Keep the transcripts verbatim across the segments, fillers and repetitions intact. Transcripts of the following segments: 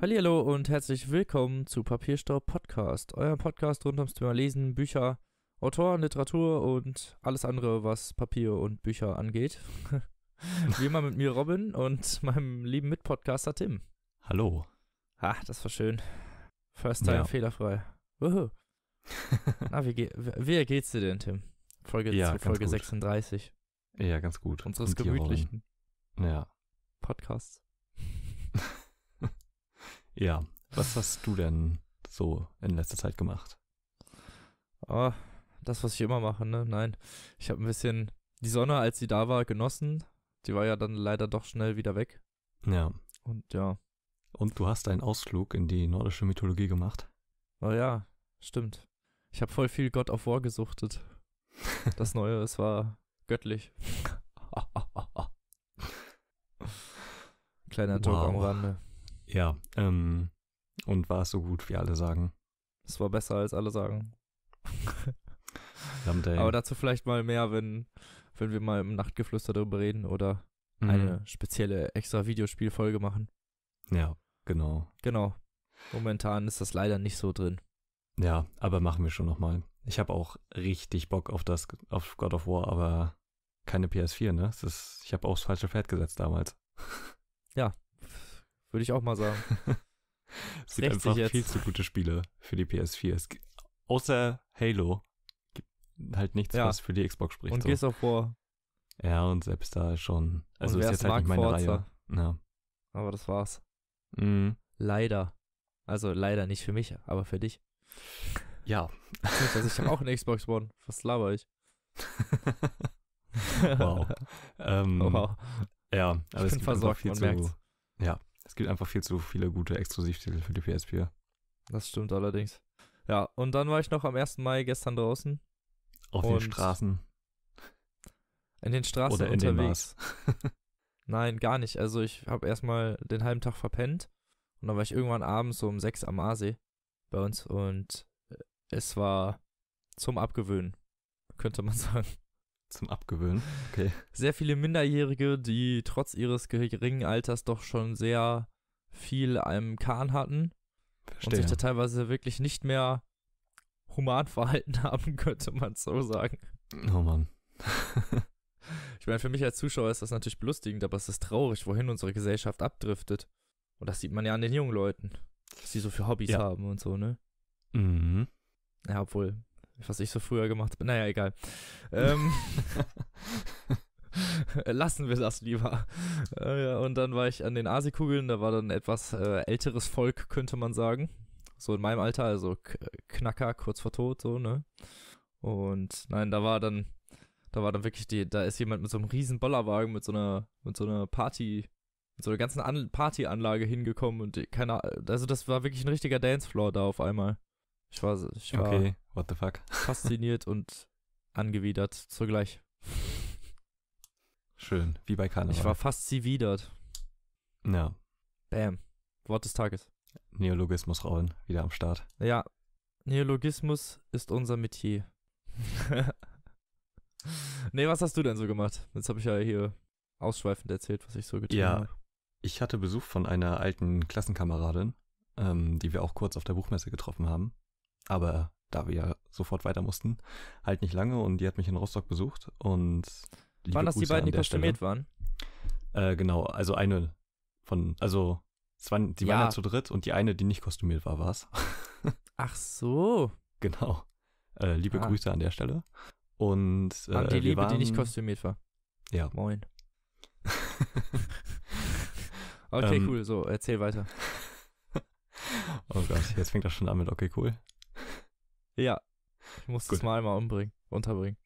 Hallo und herzlich willkommen zu Papierstau Podcast, eurem Podcast rund ums Thema Lesen, Bücher, Autoren, Literatur und alles andere, was Papier und Bücher angeht. Wie immer mit mir Robin und meinem lieben Mitpodcaster Tim. Hallo. Ach, das war schön. First time, ja. Fehlerfrei. Wuhu. Na, wie, ge- wie geht's dir denn, Tim? Folge, ja, zu Folge sechsunddreißig. Ja, ganz gut. Unseres und gemütlichen ja. Podcasts. Ja, was hast du denn so in letzter Zeit gemacht? Oh, das, was ich immer mache, ne? Nein, ich habe ein bisschen die Sonne, als sie da war, genossen. Die war ja dann leider doch schnell wieder weg. Ja. Und ja. Und du hast einen Ausflug in die nordische Mythologie gemacht? Oh ja, stimmt. Ich habe voll viel God of War gesuchtet. Das Neue, es war göttlich. Kleiner Joke wow. am Rande. Ja, ähm, und war es so gut, wie alle sagen? Es war besser, als alle sagen. Aber dazu vielleicht mal mehr, wenn, wenn wir mal im Nachtgeflüster darüber reden oder mhm. eine spezielle extra Videospielfolge machen. Ja, genau. Genau. Momentan ist das leider nicht so drin. Ja, aber machen wir schon nochmal. Ich habe auch richtig Bock auf das, auf God of War, aber keine P S vier, ne? Das ist, ich habe auch das falsche Pferd gesetzt damals. Ja. Würde ich auch mal sagen. Es gibt einfach jetzt. viel zu gute Spiele für die P S vier. Es gibt, außer Halo gibt halt nichts, ja. was für die Xbox spricht. Und so. Gears of War. Ja, und selbst da schon. Also ist jetzt halt nicht meine Forza. Reihe. Ja. Aber das war's. Mhm. Leider. Also leider nicht für mich, aber für dich. Ja. Also ich habe auch eine Xbox One. Was laber ich? Wow. ähm, oh, wow. Ja, aber ich bin versorgt, man merkt's. Ja. Es gibt einfach viel zu viele gute Exklusivtitel für die P S vier. Das stimmt allerdings. Ja, und dann war ich noch am ersten Mai gestern draußen. Auf den Straßen. In den Straßen Oder in unterwegs. Den Mars. Nein, gar nicht. Also ich habe erstmal den halben Tag verpennt. Und dann war ich irgendwann abends so um sechs am Aasee bei uns. Und es war zum Abgewöhnen, könnte man sagen. Zum Abgewöhnen, okay. Sehr viele Minderjährige, die trotz ihres geringen Alters doch schon sehr viel am Kahn hatten. Verstehe. Und sich da teilweise wirklich nicht mehr human verhalten haben, könnte man so sagen. Oh Mann. Ich meine, für mich als Zuschauer ist das natürlich belustigend, aber es ist traurig, wohin unsere Gesellschaft abdriftet. Und das sieht man ja an den jungen Leuten, was sie so für Hobbys ja. haben und so, ne? Mhm. Ja, obwohl... was ich so früher gemacht habe. Naja, egal. Ähm, lassen wir das lieber. Äh, und dann war ich an den Aasee-Kugeln, da war dann etwas äh, älteres Volk, könnte man sagen. So in meinem Alter, also K- Knacker, kurz vor Tod, so, ne? Und nein, da war dann, da war dann wirklich die, da ist jemand mit so einem riesen Bollerwagen, mit so einer, mit so einer Party, mit so einer ganzen An- Partyanlage hingekommen und die, keine Ahnung, also das war wirklich ein richtiger Dancefloor da auf einmal. Ich war, ich war okay, what the fuck. fasziniert und angewidert zugleich. Schön, wie bei Karneval. Ich war fasziniert. Ja. Bam. Wort des Tages. Neologismus rollen, wieder am Start. Ja, Neologismus ist unser Metier. Nee, was hast du denn so gemacht? Jetzt habe ich ja hier ausschweifend erzählt, was ich so getan ja, habe. Ja, ich hatte Besuch von einer alten Klassenkameradin, ähm, die wir auch kurz auf der Buchmesse getroffen haben. Aber da wir ja sofort weiter mussten, halt nicht lange, und die hat mich in Rostock besucht und... Waren das Grüße die beiden, die kostümiert waren? Äh, genau, also eine von... Also, es waren, die ja. waren ja zu dritt und die eine, die nicht kostümiert war, war es. Ach so. Genau. Äh, liebe ah. Grüße an der Stelle. Und äh, an die Liebe, waren, die nicht kostümiert war. Ja. Moin. Okay, ähm, cool, so, erzähl weiter. Oh Gott, jetzt fängt das schon an mit okay, cool. Ja, ich muss Gut. das mal einmal umbringen, unterbringen.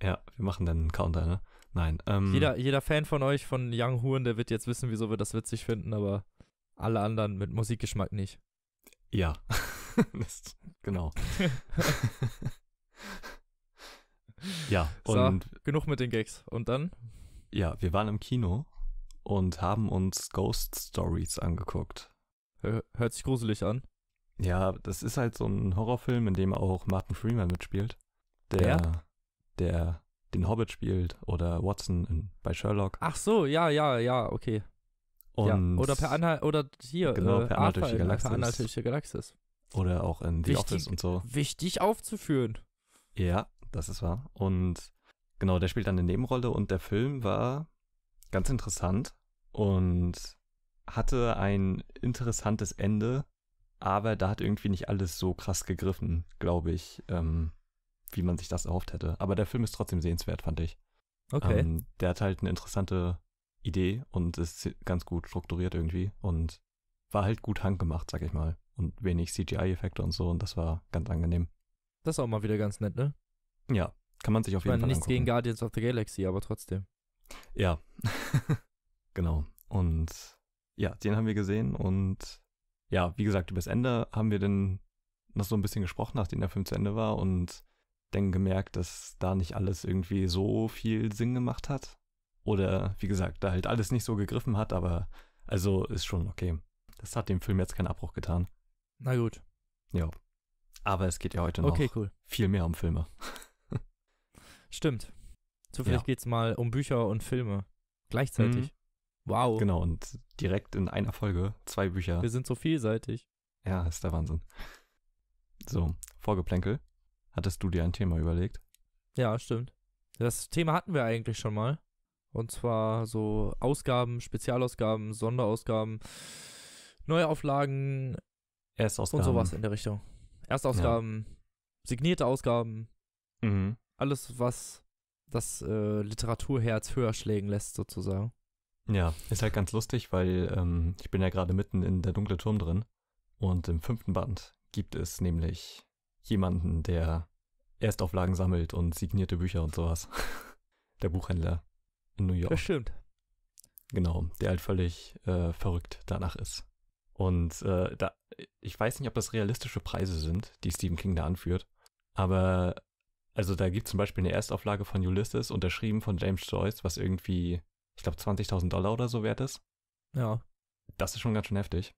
Ja, wir machen dann einen Counter, ne? Nein. Ähm, jeder, jeder Fan von euch, von Young Huren, der wird jetzt wissen, wieso wir das witzig finden, aber alle anderen mit Musikgeschmack nicht. Ja, das, genau. Ja, und... So, genug mit den Gags. Und dann? Ja, wir waren im Kino und haben uns Ghost Stories angeguckt. Hört sich gruselig an. Ja, das ist halt so ein Horrorfilm, in dem auch Martin Freeman mitspielt. Der, der, der den Hobbit spielt oder Watson in, bei Sherlock. Ach so, ja, ja, ja, okay. Und ja, oder per Anhalt, oder hier, genau, per äh, Anhalter durch die Galaxis. Per Anhalter durch die Galaxis. Oder auch in The wichtig, Office und so. Wichtig aufzuführen. Ja, das ist wahr. Und genau, der spielt dann eine Nebenrolle und der Film war ganz interessant und hatte ein interessantes Ende, aber da hat irgendwie nicht alles so krass gegriffen, glaube ich, ähm, wie man sich das erhofft hätte. Aber der Film ist trotzdem sehenswert, fand ich. Okay. Ähm, der hat halt eine interessante Idee und ist ganz gut strukturiert irgendwie und war halt gut handgemacht, sag ich mal. Und wenig C G I-Effekte und so und das war ganz angenehm. Das ist auch mal wieder ganz nett, ne? Ja, kann man sich auf jeden Fall angucken. Nichts gegen Guardians of the Galaxy, aber trotzdem. Ja, genau. Und ja, den haben wir gesehen und ja, wie gesagt, übers Ende haben wir dann noch so ein bisschen gesprochen, nachdem der Film zu Ende war und dann gemerkt, dass da nicht alles irgendwie so viel Sinn gemacht hat. Oder, wie gesagt, da halt alles nicht so gegriffen hat, aber also ist schon okay. Das hat dem Film jetzt keinen Abbruch getan. Na gut. Ja. Aber es geht ja heute noch okay, cool. viel mehr um Filme. Stimmt. Zufällig ja. geht's mal um Bücher und Filme. Gleichzeitig. Mhm. Wow. Genau, und direkt in einer Folge zwei Bücher. Wir sind so vielseitig. Ja, ist der Wahnsinn. So, Vorgeplänkel. Hattest du dir ein Thema überlegt? Ja, stimmt. Das Thema hatten wir eigentlich schon mal. Und zwar so Ausgaben, Spezialausgaben, Sonderausgaben, Neuauflagen Erstausgaben. Und sowas in der Richtung. Erstausgaben, ja. signierte Ausgaben, mhm. alles, was das äh, Literaturherz höher schlägen lässt sozusagen. Ja, ist halt ganz lustig, weil ähm, ich bin ja gerade mitten in Der Dunkle Turm drin und im fünften Band gibt es nämlich jemanden, der Erstauflagen sammelt und signierte Bücher und sowas. Der Buchhändler. In New York. Bestimmt. Genau, der halt völlig äh, verrückt danach ist. Und äh, da, ich weiß nicht, ob das realistische Preise sind, die Stephen King da anführt, aber also da gibt es zum Beispiel eine Erstauflage von Ulysses, unterschrieben von James Joyce, was irgendwie, ich glaube, zwanzigtausend Dollar oder so wert ist. Ja. Das ist schon ganz schön heftig.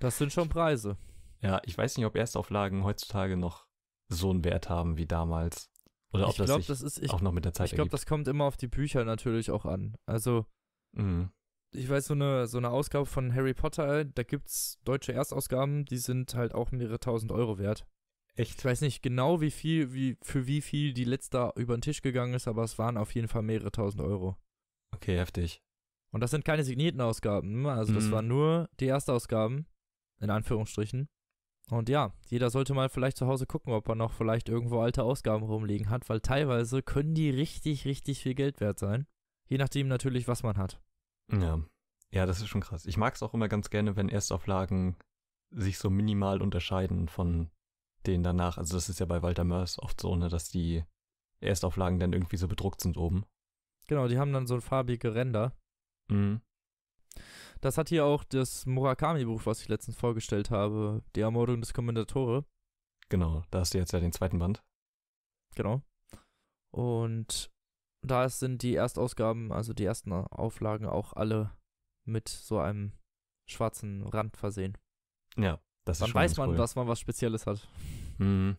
Das sind schon Preise. Ja, ich weiß nicht, ob Erstauflagen heutzutage noch so einen Wert haben wie damals. Oder ob ich das glaub, sich das ist, ich, auch noch mit der Zeit Ich glaube, das kommt immer auf die Bücher natürlich auch an. Also, mhm. ich weiß, so eine, so eine Ausgabe von Harry Potter, da gibt es deutsche Erstausgaben, die sind halt auch mehrere tausend Euro wert. Echt? Ich weiß nicht genau, wie viel, wie für wie viel die letzte über den Tisch gegangen ist, aber es waren auf jeden Fall mehrere tausend Euro. Okay, heftig. Und das sind keine signierten Ausgaben, also mhm. das waren nur die Erstausgaben, in Anführungsstrichen. Und ja, jeder sollte mal vielleicht zu Hause gucken, ob er noch vielleicht irgendwo alte Ausgaben rumliegen hat, weil teilweise können die richtig, richtig viel Geld wert sein. Je nachdem natürlich, was man hat. Ja, ja, das ist schon krass. Ich mag es auch immer ganz gerne, wenn Erstauflagen sich so minimal unterscheiden von denen danach. Also das ist ja bei Walter Moers oft so, ne, dass die Erstauflagen dann irgendwie so bedruckt sind oben. Genau, die haben dann so farbige Ränder. Mhm. Das hat hier auch das Murakami-Buch, was ich letztens vorgestellt habe, Die Ermordung des Kommendatore. Genau, da hast du jetzt ja den zweiten Band. Genau. Und da sind die Erstausgaben, also die ersten Auflagen auch alle mit so einem schwarzen Rand versehen. Ja, das ist Dann schon weiß man, cool. dass man was Spezielles hat. Mhm.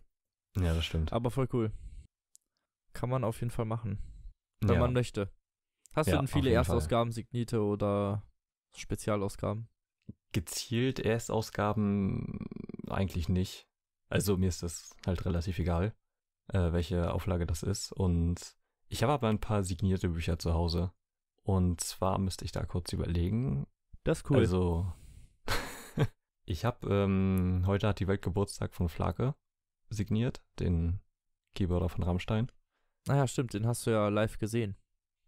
Ja, das stimmt. Aber voll cool. Kann man auf jeden Fall machen, wenn ja. man möchte. Hast ja, du denn viele Erstausgaben, signierte oder Spezialausgaben? Gezielt Erstausgaben eigentlich nicht. Also mir ist das halt relativ egal, äh, welche Auflage das ist. Und ich habe aber ein paar signierte Bücher zu Hause. Und zwar müsste ich da kurz überlegen. Das ist cool. Also, ich habe, ähm, heute hat die Welt Geburtstag von Flake signiert, den Keyboarder von Rammstein. Ah ja, stimmt, den hast du ja live gesehen.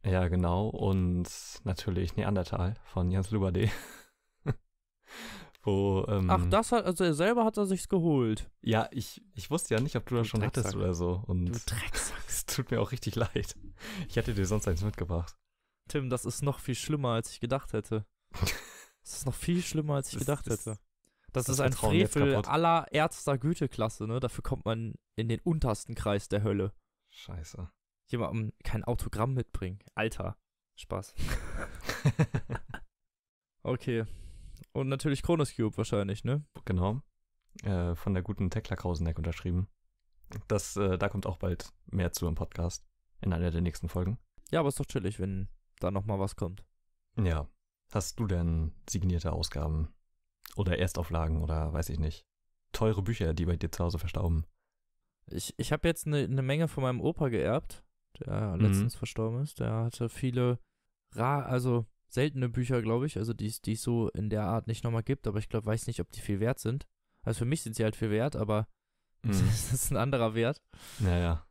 Ja, genau. Und natürlich Neandertal von Jens Lubade. Wo, ähm, Ach, das hat, also er selber hat er sich's geholt. Ja, ich, ich wusste ja nicht, ob du, du das schon hattest oder so. Und du Drecksack. Es tut mir auch richtig leid. Ich hätte dir sonst eins mitgebracht. Tim, das ist noch viel schlimmer, als ich gedacht hätte. Das ist noch viel schlimmer, als ich das, gedacht das, hätte. Das, das ist ein Frevel aller Ärzter Güteklasse, ne? Dafür kommt man in den untersten Kreis der Hölle. Scheiße. Jemandem kein Autogramm mitbringen. Alter. Spaß. Okay. Und natürlich Chronos Cube wahrscheinlich, ne? Genau. Äh, von der guten Tekla Krauseneck unterschrieben. Das, äh, da kommt auch bald mehr zu im Podcast. In einer der nächsten Folgen. Ja, aber ist doch chillig, wenn da nochmal was kommt. Ja. Hast du denn signierte Ausgaben? Oder Erstauflagen oder weiß ich nicht. Teure Bücher, die bei dir zu Hause verstauben. Ich, ich habe jetzt eine ne Menge von meinem Opa geerbt, der mhm. letztens verstorben ist. Der hatte viele rar, also seltene Bücher, glaube ich, also die es so in der Art nicht nochmal gibt, aber ich glaube, weiß nicht, ob die viel wert sind. Also für mich sind sie halt viel wert, aber mhm. das ist ein anderer Wert. Naja.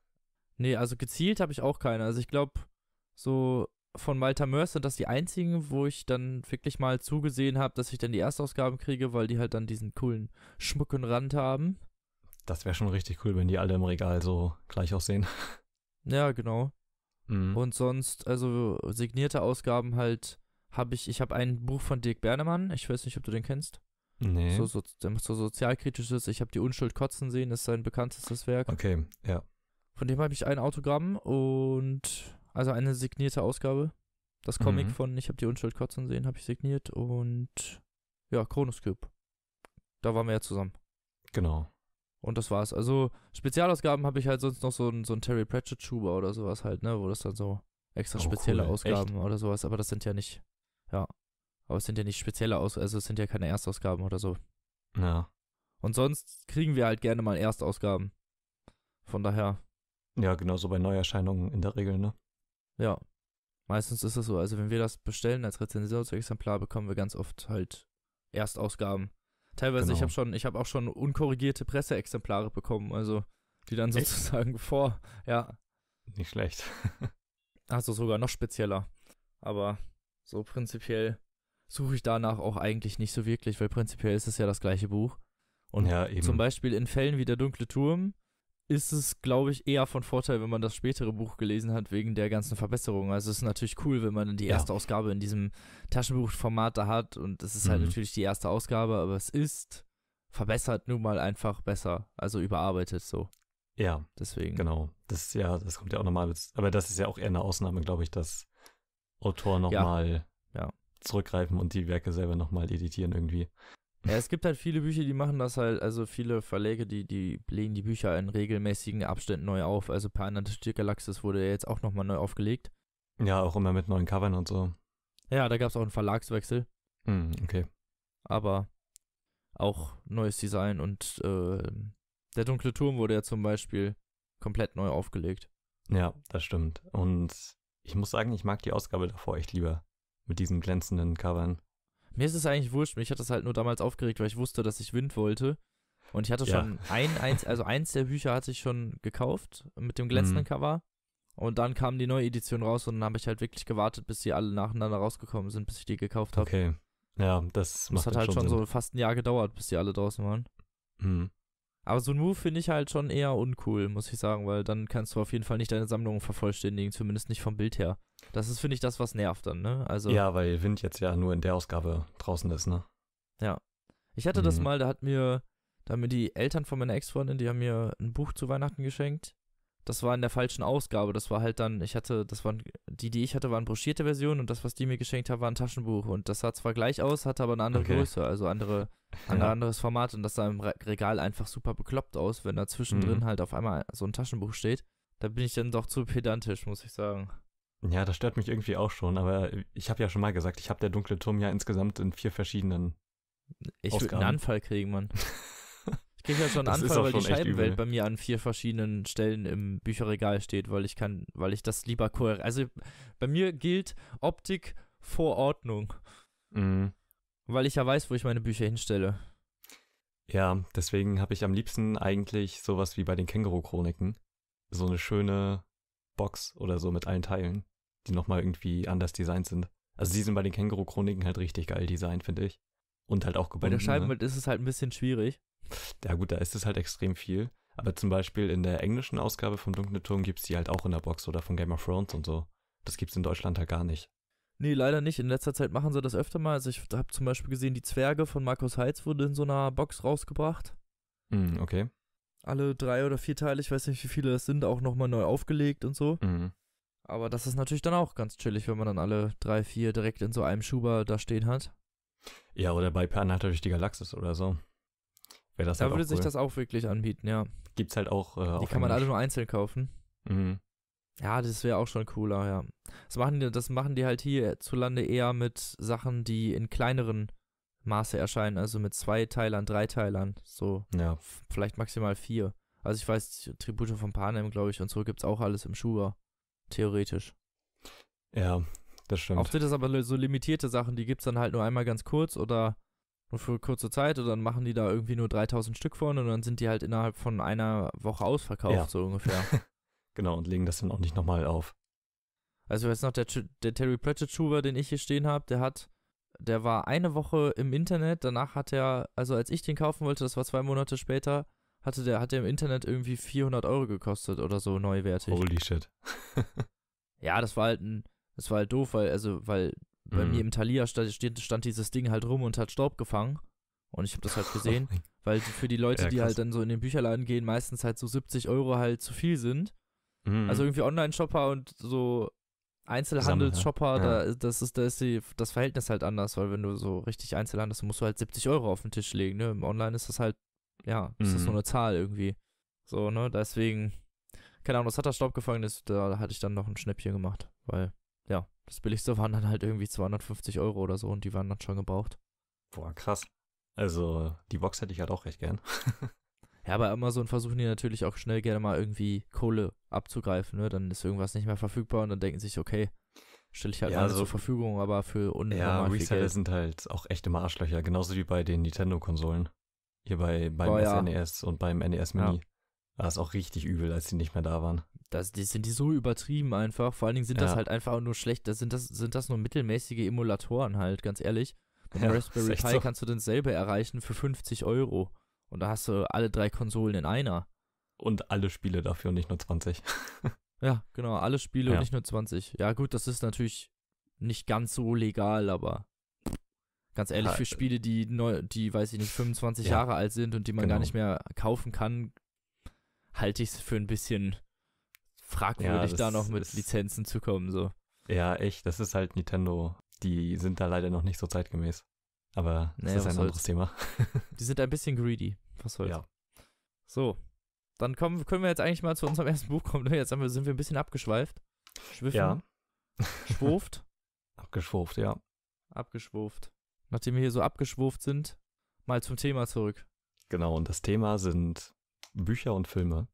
Nee, also gezielt habe ich auch keine. Also ich glaube, so von Malta Mörs sind das die einzigen, wo ich dann wirklich mal zugesehen habe, dass ich dann die Erstausgaben kriege, weil die halt dann diesen coolen Schmuck und Rand haben. Das wäre schon richtig cool, wenn die alle im Regal so gleich aussehen. Ja, genau. Mhm. Und sonst, also signierte Ausgaben halt, habe ich, ich habe ein Buch von Dirk Bernemann, ich weiß nicht, ob du den kennst. Nee. So, so, so sozialkritisches, ich habe Die Unschuld kotzen sehen, das ist sein bekanntestes Werk. Okay, ja. Von dem habe ich ein Autogramm und also eine signierte Ausgabe. Das Comic mhm. von Ich habe die Unschuld kotzen sehen, habe ich signiert und ja, Chronos Cube. Da waren wir ja zusammen. Genau. Und das war's. Also Spezialausgaben habe ich halt sonst noch so einen so Terry Pratchett-Schuber oder sowas halt, ne, wo das dann so extra oh, spezielle cool. Ausgaben Echt? Oder sowas, aber das sind ja nicht, ja, aber es sind ja nicht spezielle Ausgaben, also es sind ja keine Erstausgaben oder so. Ja. Und sonst kriegen wir halt gerne mal Erstausgaben. Von daher. Ja, genau so bei Neuerscheinungen in der Regel, ne? Ja, meistens ist es so. Also wenn wir das bestellen als Rezensionsexemplar, bekommen wir ganz oft halt Erstausgaben. Teilweise, genau. ich habe schon, ich habe auch schon unkorrigierte Presseexemplare bekommen, also die dann Echt? Sozusagen vor, ja. Nicht schlecht. Also sogar noch spezieller. Aber so prinzipiell suche ich danach auch eigentlich nicht so wirklich, weil prinzipiell ist es ja das gleiche Buch. Und ja, eben. Zum Beispiel in Fällen wie Der Dunkle Turm ist es, glaube ich, eher von Vorteil, wenn man das spätere Buch gelesen hat, wegen der ganzen Verbesserungen. Also es ist natürlich cool, wenn man die erste ja. Ausgabe in diesem Taschenbuchformat da hat und es ist mhm. halt natürlich die erste Ausgabe, aber es ist verbessert nun mal einfach besser, also überarbeitet so. Ja, deswegen. Genau. Das ja, das kommt ja auch nochmal, aber das ist ja auch eher eine Ausnahme, glaube ich, dass Autoren nochmal ja. ja. zurückgreifen und die Werke selber nochmal editieren irgendwie. Ja, es gibt halt viele Bücher, die machen das halt, also viele Verlage, die, die legen die Bücher in regelmäßigen Abständen neu auf. Also Per Anhalter durch die Galaxis wurde ja jetzt auch nochmal neu aufgelegt. Ja, auch immer mit neuen Covern und so. Ja, da gab es auch einen Verlagswechsel. Hm, okay. Aber auch neues Design und äh, Der Dunkle Turm wurde ja zum Beispiel komplett neu aufgelegt. Ja, das stimmt. Und ich muss sagen, ich mag die Ausgabe davor echt lieber. Mit diesen glänzenden Covern. Mir ist es eigentlich wurscht, mich hat das halt nur damals aufgeregt, weil ich wusste, dass ich Wind wollte und ich hatte ja. schon ein, eins, also eins der Bücher hatte ich schon gekauft mit dem glänzenden mhm. Cover und dann kam die neue Edition raus und dann habe ich halt wirklich gewartet, bis die alle nacheinander rausgekommen sind, bis ich die gekauft habe. Okay, ja, das macht das hat halt schon, schon so fast ein Jahr gedauert, bis die alle draußen waren. Mhm. Aber so ein Move finde ich halt schon eher uncool, muss ich sagen, weil dann kannst du auf jeden Fall nicht deine Sammlung vervollständigen, zumindest nicht vom Bild her. Das ist, finde ich, das, was nervt dann, ne? Also, ja, weil Wind jetzt ja nur in der Ausgabe draußen ist, ne? Ja. Ich hatte mhm. das mal, da hat mir, da haben mir die Eltern von meiner Ex-Freundin, die haben mir ein Buch zu Weihnachten geschenkt. Das war in der falschen Ausgabe, das war halt dann, ich hatte, das waren, die, die ich hatte, waren broschierte Versionen und das, was die mir geschenkt haben, war ein Taschenbuch und das sah zwar gleich aus, hatte aber eine andere okay. Größe, also andere, ein ja. anderes Format und das sah im Re- Regal einfach super bekloppt aus, wenn da zwischendrin mhm. halt auf einmal so ein Taschenbuch steht. Da bin ich dann doch zu pedantisch, muss ich sagen. Ja, das stört mich irgendwie auch schon, aber ich habe ja schon mal gesagt, ich habe Der Dunkle Turm ja insgesamt in vier verschiedenen Ich würde einen Anfall kriegen, Mann. Ich kriege ja schon einen Anfall, weil die Scheibenwelt bei mir an vier verschiedenen Stellen im Bücherregal steht, weil ich kann, weil ich das lieber kohärent. Also bei mir gilt Optik vor Ordnung. Mhm. Weil ich ja weiß, wo ich meine Bücher hinstelle. Ja, deswegen habe ich am liebsten eigentlich sowas wie bei den Känguru-Chroniken. So eine schöne Box oder so mit allen Teilen, die nochmal irgendwie anders designt sind. Also die sind bei den Känguru-Chroniken halt richtig geil designt, finde ich. Und halt auch gebunden. Bei der Scheibenwelt ne? ist es halt ein bisschen schwierig. Ja gut, da ist es halt extrem viel. Aber zum Beispiel in der englischen Ausgabe vom Dunklen Turm gibt es die halt auch in der Box oder von Game of Thrones und so. Das gibt es in Deutschland halt gar nicht. Nee, leider nicht. In letzter Zeit machen sie das öfter mal. Also ich habe zum Beispiel gesehen, die Zwerge von Markus Heitz wurde in so einer Box rausgebracht. Mhm, okay. Alle drei oder vier Teile, ich weiß nicht wie viele das sind, auch nochmal neu aufgelegt und so. Mhm. Aber das ist natürlich dann auch ganz chillig, wenn man dann alle drei, vier direkt in so einem Schuber da stehen hat. Ja, oder bei Per Anhalter durch die Galaxis oder so. Wäre das da halt würde sich cool. das auch wirklich anbieten, ja. Gibt's halt auch. Äh, die auf kann man alle nur einzeln kaufen. Mhm. Ja, das wäre auch schon cooler, ja. Das machen die, das machen die halt hierzulande eher mit Sachen, die in kleineren Maße erscheinen, also mit zwei Teilern, drei Teilern, so. Ja. Vielleicht maximal vier. Also ich weiß, Tribute von Panem, glaube ich, und so gibt's auch alles im Schuber. Theoretisch. Ja, das stimmt. Auch sind das aber so limitierte Sachen, die gibt's dann halt nur einmal ganz kurz oder nur für kurze Zeit oder dann machen die da irgendwie nur dreitausend Stück von und dann sind die halt innerhalb von einer Woche ausverkauft, ja. so ungefähr. Genau, und legen das dann auch nicht nochmal auf. Also jetzt noch der, der Terry Pratchett-Schuber, den ich hier stehen habe, der hat, der war eine Woche im Internet, danach hat er, also als ich den kaufen wollte, das war zwei Monate später, hatte der, hat der im Internet irgendwie vierhundert Euro gekostet oder so, neuwertig. Holy shit. Ja, das war halt ein, das war halt doof, weil, also, weil mm. bei mir im Thalia stand, stand dieses Ding halt rum und hat Staub gefangen. Und ich habe das halt gesehen, oh weil für die Leute, ja, die halt dann so in den Bücherladen gehen, meistens halt so siebzig Euro halt zu viel sind. Also irgendwie Online-Shopper und so Einzelhandels-Shopper, ja. da, das ist, da ist die, das Verhältnis halt anders, weil wenn du so richtig Einzelhandel hast, musst du halt siebzig Euro auf den Tisch legen, ne? Im Online ist das halt, ja, ist mhm. das so eine Zahl irgendwie. So, ne? Deswegen, keine Ahnung, das hat der Staub gefangen, das, da hatte ich dann noch ein Schnäppchen gemacht, weil, ja, das billigste waren dann halt irgendwie zweihundertfünfzig Euro oder so und die waren dann schon gebraucht. Boah, krass. Also, die Box hätte ich halt auch recht gern. Ja, bei Amazon versuchen die natürlich auch schnell gerne mal irgendwie Kohle abzugreifen, ne? Dann ist irgendwas nicht mehr verfügbar und dann denken sich, okay, stelle ich halt ja, alles so, zur Verfügung, aber für unnormal ja, viel Reseller Geld. Sind halt auch echte Arschlöcher, genauso wie bei den Nintendo-Konsolen. Hier bei, beim oh, S N E S ja. und beim N E S Mini. Ja. War es auch richtig übel, als die nicht mehr da waren. Das, die sind die so übertrieben einfach, vor allen Dingen sind ja. das halt einfach nur schlecht, das sind, das, sind das nur mittelmäßige Emulatoren halt, ganz ehrlich. Mit ja, Raspberry Pi so. Kannst du dasselbe erreichen für fünfzig Euro. Und da hast du alle drei Konsolen in einer. Und alle Spiele dafür und nicht nur zwanzig. Ja, genau, alle Spiele ja. und nicht nur zwanzig. Ja gut, das ist natürlich nicht ganz so legal, aber ganz ehrlich, für Spiele, die, neu, die weiß ich nicht, fünfundzwanzig ja. Jahre alt sind und die man genau. gar nicht mehr kaufen kann, halte ich es für ein bisschen fragwürdig, ja, da noch mit Lizenzen zu kommen. So. Ja, echt, das ist halt Nintendo. Die sind da leider noch nicht so zeitgemäß. Aber das naja, ist ein anderes soll's. Thema. Die sind ein bisschen greedy. Was soll's. Ja. So, dann kommen, können wir jetzt eigentlich mal zu unserem ersten Buch kommen. Jetzt sind wir, sind wir ein bisschen abgeschweift. Schwiffen. Ja. Schwurft. Abgeschwurft, ja. Abgeschwurft. Nachdem wir hier so abgeschwurft sind, mal zum Thema zurück. Genau, und das Thema sind Bücher und Filme.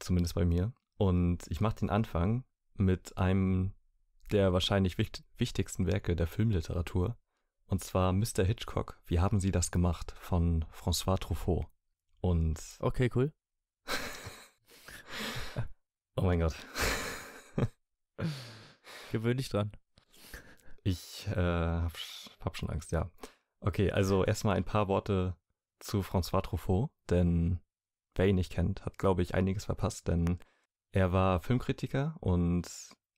Zumindest bei mir. Und ich mache den Anfang mit einem der wahrscheinlich wicht- wichtigsten Werke der Filmliteratur. Und zwar Mister Hitchcock, wie haben Sie das gemacht? Von François Truffaut. Und okay, cool. Oh mein Gott. Gewöhn dich dran. Ich äh, hab, hab schon Angst, ja. Okay, also erstmal ein paar Worte zu François Truffaut, denn wer ihn nicht kennt, hat, glaube ich, einiges verpasst, denn er war Filmkritiker und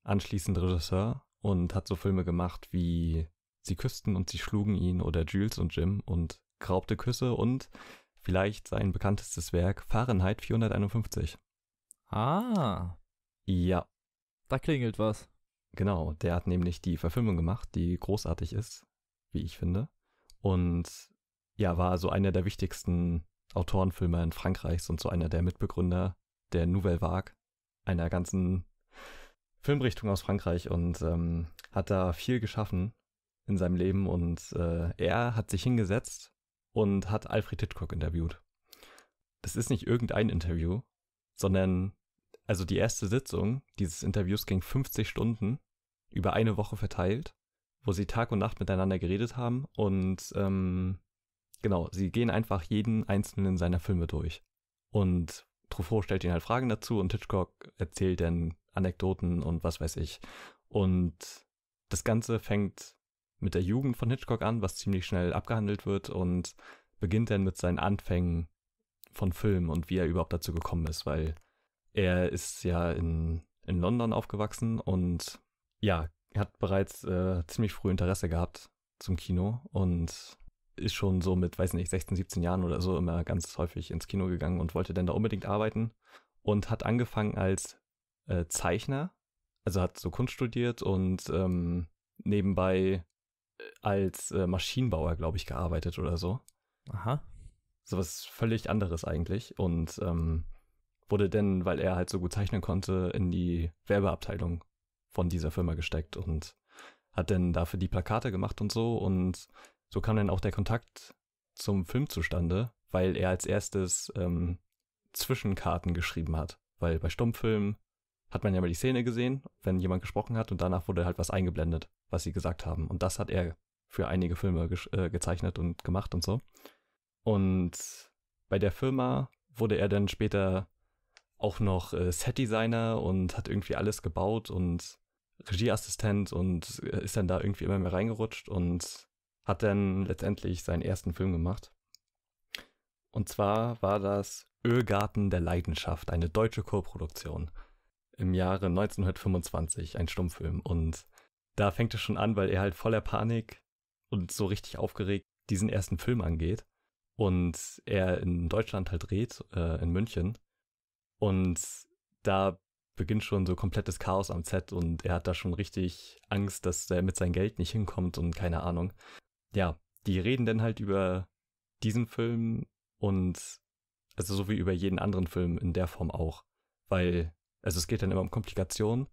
anschließend Regisseur und hat so Filme gemacht wie Sie küssten und sie schlugen ihn oder Jules und Jim und geraubte Küsse und vielleicht sein bekanntestes Werk Fahrenheit vierhunderteinundfünfzig. Ah. Ja. Da klingelt was. Genau, der hat nämlich die Verfilmung gemacht, die großartig ist, wie ich finde. Und ja, war so einer der wichtigsten Autorenfilmer in Frankreichs und so einer der Mitbegründer der Nouvelle Vague, einer ganzen Filmrichtung aus Frankreich und ähm, hat da viel geschaffen in seinem Leben und äh, er hat sich hingesetzt und hat Alfred Hitchcock interviewt. Das ist nicht irgendein Interview, sondern also die erste Sitzung dieses Interviews ging fünfzig Stunden über eine Woche verteilt, wo sie Tag und Nacht miteinander geredet haben und ähm, genau, sie gehen einfach jeden einzelnen seiner Filme durch. Und Truffaut stellt ihnen halt Fragen dazu und Hitchcock erzählt dann Anekdoten und was weiß ich. Und das Ganze fängt mit der Jugend von Hitchcock an, was ziemlich schnell abgehandelt wird und beginnt dann mit seinen Anfängen von Film und wie er überhaupt dazu gekommen ist, weil er ist ja in, in London aufgewachsen und ja, hat bereits äh, ziemlich früh Interesse gehabt zum Kino und ist schon so mit, weiß nicht, sechzehn, siebzehn Jahren oder so immer ganz häufig ins Kino gegangen und wollte dann da unbedingt arbeiten und hat angefangen als äh, Zeichner, also hat so Kunst studiert und ähm, nebenbei als äh, Maschinenbauer, glaube ich, gearbeitet oder so. Aha. So was völlig anderes eigentlich. Und ähm, wurde dann, weil er halt so gut zeichnen konnte, in die Werbeabteilung von dieser Firma gesteckt und hat dann dafür die Plakate gemacht und so. Und so kam dann auch der Kontakt zum Film zustande, weil er als erstes ähm, Zwischenkarten geschrieben hat. Weil bei Stummfilmen hat man ja mal die Szene gesehen, wenn jemand gesprochen hat, und danach wurde halt was eingeblendet, was sie gesagt haben. Und das hat er für einige Filme ge- äh, gezeichnet und gemacht und so. Und bei der Firma wurde er dann später auch noch äh, Set-Designer und hat irgendwie alles gebaut und Regieassistent und äh, ist dann da irgendwie immer mehr reingerutscht und hat dann letztendlich seinen ersten Film gemacht. Und zwar war das Ölgarten der Leidenschaft, eine deutsche Koproduktion im Jahre neunzehnhundertfünfundzwanzig, ein Stummfilm. Und da fängt es schon an, weil er halt voller Panik und so richtig aufgeregt diesen ersten Film angeht. Und er in Deutschland halt dreht, äh, in München. Und da beginnt schon so komplettes Chaos am Set und er hat da schon richtig Angst, dass er mit seinem Geld nicht hinkommt und keine Ahnung. Ja, die reden dann halt über diesen Film und also so wie über jeden anderen Film in der Form auch. Weil, also es geht dann immer um Komplikationen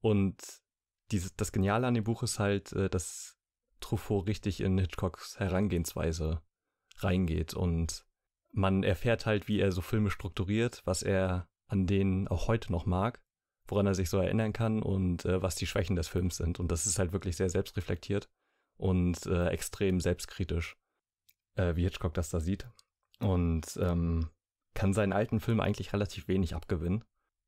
und dieses, das Geniale an dem Buch ist halt, dass Truffaut richtig in Hitchcocks Herangehensweise reingeht und man erfährt halt, wie er so Filme strukturiert, was er an denen auch heute noch mag, woran er sich so erinnern kann und äh, was die Schwächen des Films sind. Und das ist halt wirklich sehr selbstreflektiert und äh, extrem selbstkritisch, äh, wie Hitchcock das da sieht. Und ähm, kann seinen alten Film eigentlich relativ wenig abgewinnen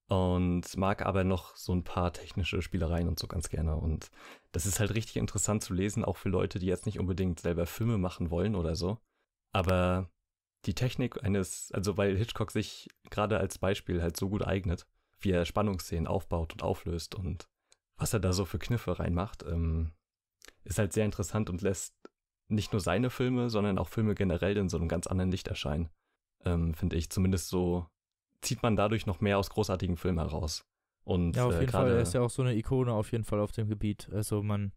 und mag aber noch so ein paar technische Spielereien und so ganz gerne. Und das ist halt richtig interessant zu lesen, auch für Leute, die jetzt nicht unbedingt selber Filme machen wollen oder so. Aber die Technik eines, also weil Hitchcock sich gerade als Beispiel halt so gut eignet, wie er Spannungsszenen aufbaut und auflöst und was er da so für Kniffe reinmacht, ähm, ist halt sehr interessant und lässt nicht nur seine Filme, sondern auch Filme generell in so einem ganz anderen Licht erscheinen, ähm, finde ich. Zumindest so zieht man dadurch noch mehr aus großartigen Filmen heraus. Und, ja, auf jeden äh, grade, Fall, er ist ja auch so eine Ikone auf jeden Fall auf dem Gebiet. Also man...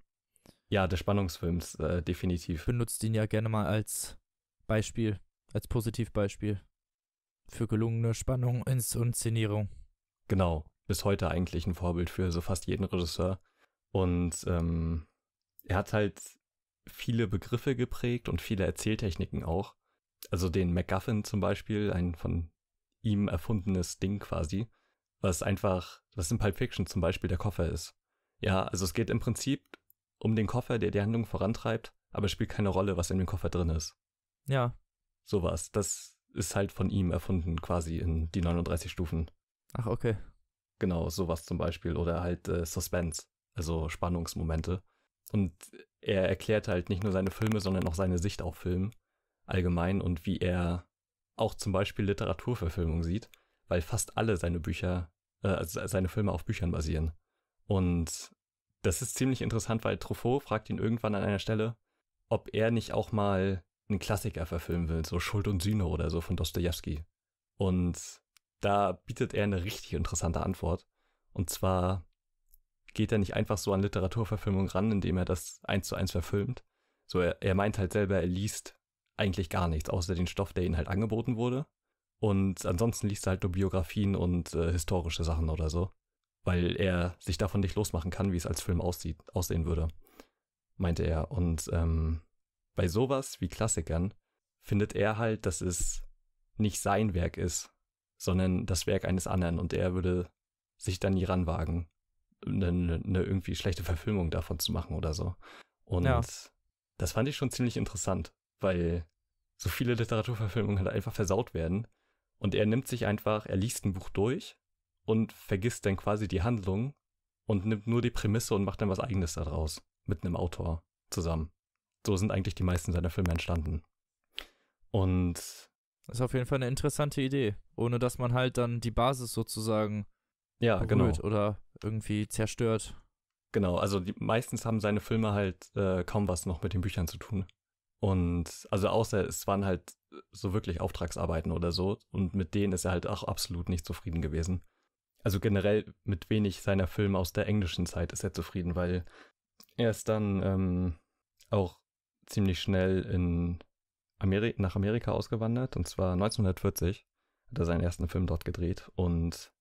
Ja, des Spannungsfilms, äh, definitiv. Benutzt ihn ja gerne mal als Beispiel, als Positivbeispiel für gelungene Spannung und Inszenierung. Genau, bis heute eigentlich ein Vorbild für so fast jeden Regisseur. Und ähm, er hat halt viele Begriffe geprägt und viele Erzähltechniken auch. Also den MacGuffin zum Beispiel, ein von ihm erfundenes Ding quasi, was einfach, was in Pulp Fiction zum Beispiel der Koffer ist. Ja, also es geht im Prinzip um den Koffer, der die Handlung vorantreibt, aber es spielt keine Rolle, was in dem Koffer drin ist. Ja. Sowas. Das ist halt von ihm erfunden, quasi in die neununddreißig Stufen. Ach, okay. Genau, sowas zum Beispiel. Oder halt äh, Suspense, also Spannungsmomente. Und er erklärt halt nicht nur seine Filme, sondern auch seine Sicht auf Film allgemein und wie er auch zum Beispiel Literaturverfilmung sieht, weil fast alle seine Bücher, äh, also seine Filme auf Büchern basieren. Und das ist ziemlich interessant, weil Truffaut fragt ihn irgendwann an einer Stelle, ob er nicht auch mal einen Klassiker verfilmen will, so Schuld und Sühne oder so von Dostojewski. Und da bietet er eine richtig interessante Antwort. Und zwar geht er nicht einfach so an Literaturverfilmung ran, indem er das eins zu eins verfilmt. So, er, er meint halt selber, er liest eigentlich gar nichts, außer den Stoff, der ihm halt angeboten wurde. Und ansonsten liest er halt nur Biografien und äh, historische Sachen oder so, weil er sich davon nicht losmachen kann, wie es als Film aussieht, aussehen würde, meinte er. Und ähm, bei sowas wie Klassikern findet er halt, dass es nicht sein Werk ist, sondern das Werk eines anderen. Und er würde sich dann nie ranwagen, eine, eine irgendwie schlechte Verfilmung davon zu machen oder so. Und ja, das fand ich schon ziemlich interessant, weil so viele Literaturverfilmungen halt einfach versaut werden. Und er nimmt sich einfach, er liest ein Buch durch und vergisst dann quasi die Handlung und nimmt nur die Prämisse und macht dann was Eigenes daraus mit einem Autor zusammen. So sind eigentlich die meisten seiner Filme entstanden. Und das ist auf jeden Fall eine interessante Idee, ohne dass man halt dann die Basis sozusagen ja, berührt, genau, oder irgendwie zerstört. Genau, also die, meistens haben seine Filme halt äh, kaum was noch mit den Büchern zu tun. Und also außer es waren halt so wirklich Auftragsarbeiten oder so und mit denen ist er halt auch absolut nicht zufrieden gewesen. Also generell mit wenig seiner Filme aus der englischen Zeit ist er zufrieden, weil er ist dann... Ähm, auch ziemlich schnell in Ameri- nach Amerika ausgewandert, und zwar neunzehnhundertvierzig hat er seinen ersten Film dort gedreht, und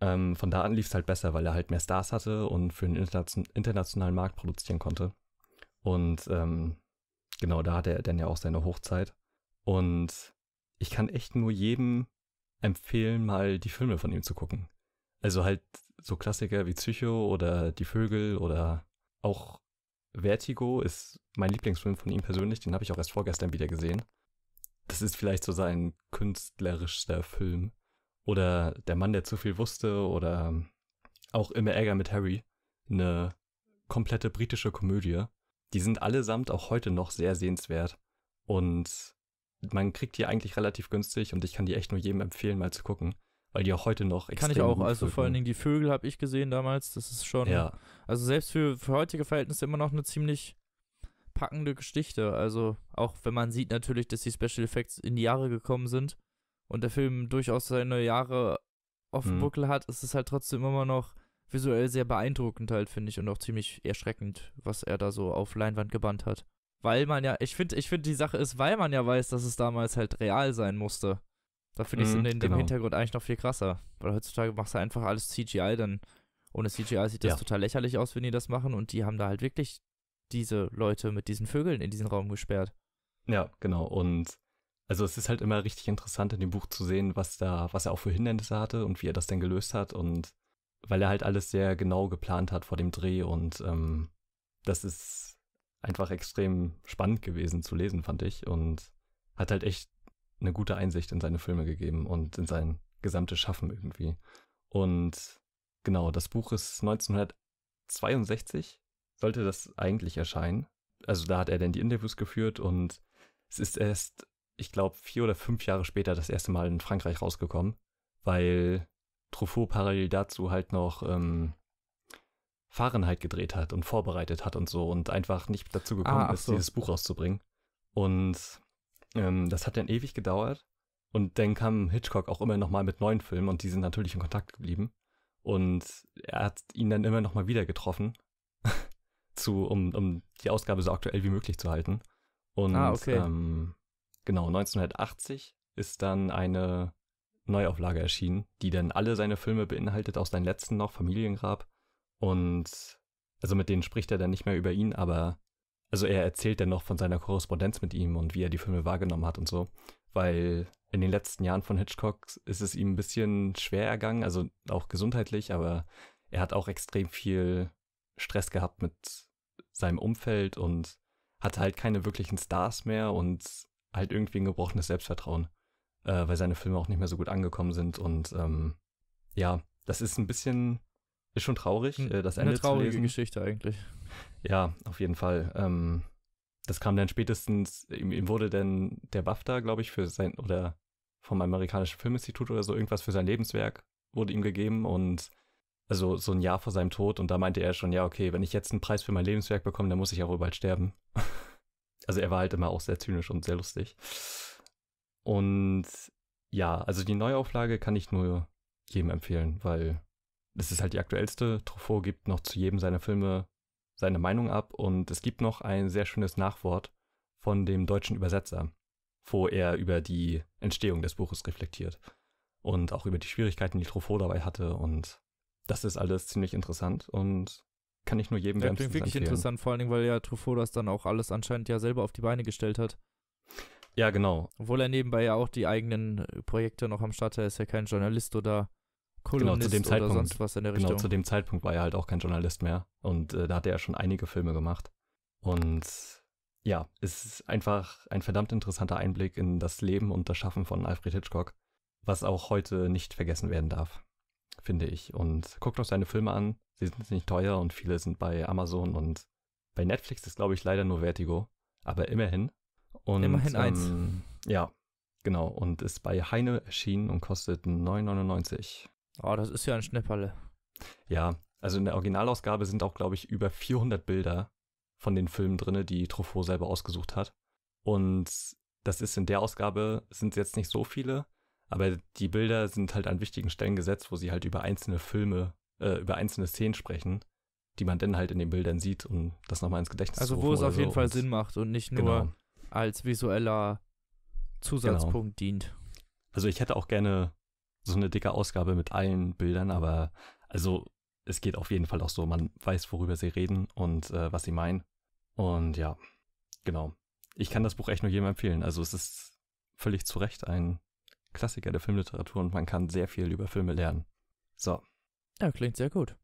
ähm, von da an lief es halt besser, weil er halt mehr Stars hatte und für den internation- internationalen Markt produzieren konnte. Und ähm, genau, da hatte er dann ja auch seine Hochzeit. Und ich kann echt nur jedem empfehlen, mal die Filme von ihm zu gucken. Also halt so Klassiker wie Psycho oder Die Vögel oder auch Vertigo ist mein Lieblingsfilm von ihm persönlich. Den habe ich auch erst vorgestern wieder gesehen. Das ist vielleicht so sein künstlerischster Film. Oder Der Mann, der zu viel wusste, oder auch Immer Ärger mit Harry. Eine komplette britische Komödie. Die sind allesamt auch heute noch sehr sehenswert. Und man kriegt die eigentlich relativ günstig, und ich kann die echt nur jedem empfehlen, mal zu gucken. Weil die auch heute noch extrem. Kann ich auch, also vor allen Dingen Die Vögel habe ich gesehen damals, das ist schon, ja. Also selbst für, für heutige Verhältnisse immer noch eine ziemlich packende Geschichte, also auch wenn man sieht natürlich, dass die Special Effects in die Jahre gekommen sind und der Film durchaus seine Jahre auf dem mhm. Buckel hat, ist es halt trotzdem immer noch visuell sehr beeindruckend halt, finde ich, und auch ziemlich erschreckend, was er da so auf Leinwand gebannt hat. Weil man ja, ich finde, ich finde die Sache ist, weil man ja weiß, dass es damals halt real sein musste. Da finde ich es mm, in dem genau. Hintergrund eigentlich noch viel krasser. Weil heutzutage machst du einfach alles C G I, dann ohne C G I sieht das ja. total lächerlich aus, wenn die das machen. Und die haben da halt wirklich diese Leute mit diesen Vögeln in diesen Raum gesperrt. Ja, genau. Und also es ist halt immer richtig interessant in dem Buch zu sehen, was da, was er auch für Hindernisse hatte und wie er das denn gelöst hat. Und weil er halt alles sehr genau geplant hat vor dem Dreh. Und ähm, das ist einfach extrem spannend gewesen zu lesen, fand ich. Und hat halt echt eine gute Einsicht in seine Filme gegeben und in sein gesamtes Schaffen irgendwie. Und genau, das Buch ist neunzehnhundertzweiundsechzig, sollte das eigentlich erscheinen. Also da hat er dann die Interviews geführt, und es ist erst, ich glaube, vier oder fünf Jahre später das erste Mal in Frankreich rausgekommen, weil Truffaut parallel dazu halt noch ähm, Fahrenheit gedreht hat und vorbereitet hat und so und einfach nicht dazu gekommen ah, ist, so. dieses Buch rauszubringen. Und das hat dann ewig gedauert, und dann kam Hitchcock auch immer nochmal mit neuen Filmen, und die sind natürlich in Kontakt geblieben, und er hat ihn dann immer nochmal wieder getroffen, zu, um, um die Ausgabe so aktuell wie möglich zu halten. Und ah, okay. ähm, genau, neunzehnhundertachtzig ist dann eine Neuauflage erschienen, die dann alle seine Filme beinhaltet, auch seinen letzten noch, Familiengrab, und also mit denen spricht er dann nicht mehr über ihn, aber also er erzählt dann noch von seiner Korrespondenz mit ihm und wie er die Filme wahrgenommen hat und so, weil in den letzten Jahren von Hitchcock ist es ihm ein bisschen schwer ergangen, also auch gesundheitlich, aber er hat auch extrem viel Stress gehabt mit seinem Umfeld und hatte halt keine wirklichen Stars mehr und halt irgendwie ein gebrochenes Selbstvertrauen, äh, weil seine Filme auch nicht mehr so gut angekommen sind, und ähm, ja, das ist ein bisschen, ist schon traurig, äh, das Ende zu lesen. Eine traurige Geschichte eigentlich. Ja, auf jeden Fall. Ähm, das kam dann spätestens, ihm, ihm wurde dann der BAFTA, glaube ich, für sein, oder vom amerikanischen Filminstitut oder so, irgendwas für sein Lebenswerk wurde ihm gegeben, und also so ein Jahr vor seinem Tod, und da meinte er schon, ja, okay, wenn ich jetzt einen Preis für mein Lebenswerk bekomme, dann muss ich auch bald sterben. Also er war halt immer auch sehr zynisch und sehr lustig. Und ja, also die Neuauflage kann ich nur jedem empfehlen, weil das ist halt die aktuellste. Truffaut gibt noch zu jedem seiner Filme seine Meinung ab, und es gibt noch ein sehr schönes Nachwort von dem deutschen Übersetzer, wo er über die Entstehung des Buches reflektiert und auch über die Schwierigkeiten, die Truffaut dabei hatte, und das ist alles ziemlich interessant und kann ich nur jedem empfehlen. Ja, klingt wirklich interessant, vor allen Dingen, weil ja Truffaut das dann auch alles anscheinend ja selber auf die Beine gestellt hat. Ja, genau. Obwohl er nebenbei ja auch die eigenen Projekte noch am Start hat, er ist ja kein Journalist oder Kolumnist genau, zu dem oder sonst was in der Richtung. Genau, zu dem Zeitpunkt war er halt auch kein Journalist mehr. Und äh, da hat er ja schon einige Filme gemacht. Und ja, es ist einfach ein verdammt interessanter Einblick in das Leben und das Schaffen von Alfred Hitchcock, was auch heute nicht vergessen werden darf, finde ich. Und guckt euch seine Filme an, sie sind nicht teuer und viele sind bei Amazon und bei Netflix ist, glaube ich, leider nur Vertigo, aber immerhin. Und, immerhin eins. Ähm, ja, genau. Und ist bei Heine erschienen und kostet neun neunundneunzig. Oh, das ist ja ein Schnäpperle. Ja, also in der Originalausgabe sind auch, glaube ich, über vierhundert Bilder von den Filmen drin, die Truffaut selber ausgesucht hat. Und das ist in der Ausgabe, sind es jetzt nicht so viele, aber die Bilder sind halt an wichtigen Stellen gesetzt, wo sie halt über einzelne Filme, äh, über einzelne Szenen sprechen, die man dann halt in den Bildern sieht und das nochmal ins Gedächtnis rufen. Also wo es auf jeden Fall Sinn macht und nicht nur als visueller Zusatzpunkt dient. Also ich hätte auch gerne so eine dicke Ausgabe mit allen Bildern, aber also es geht auf jeden Fall auch so, man weiß, worüber sie reden und äh, was sie meinen. Und ja, genau. Ich kann das Buch echt nur jedem empfehlen. Also es ist völlig zu Recht ein Klassiker der Filmliteratur und man kann sehr viel über Filme lernen. So. Ja, klingt sehr gut.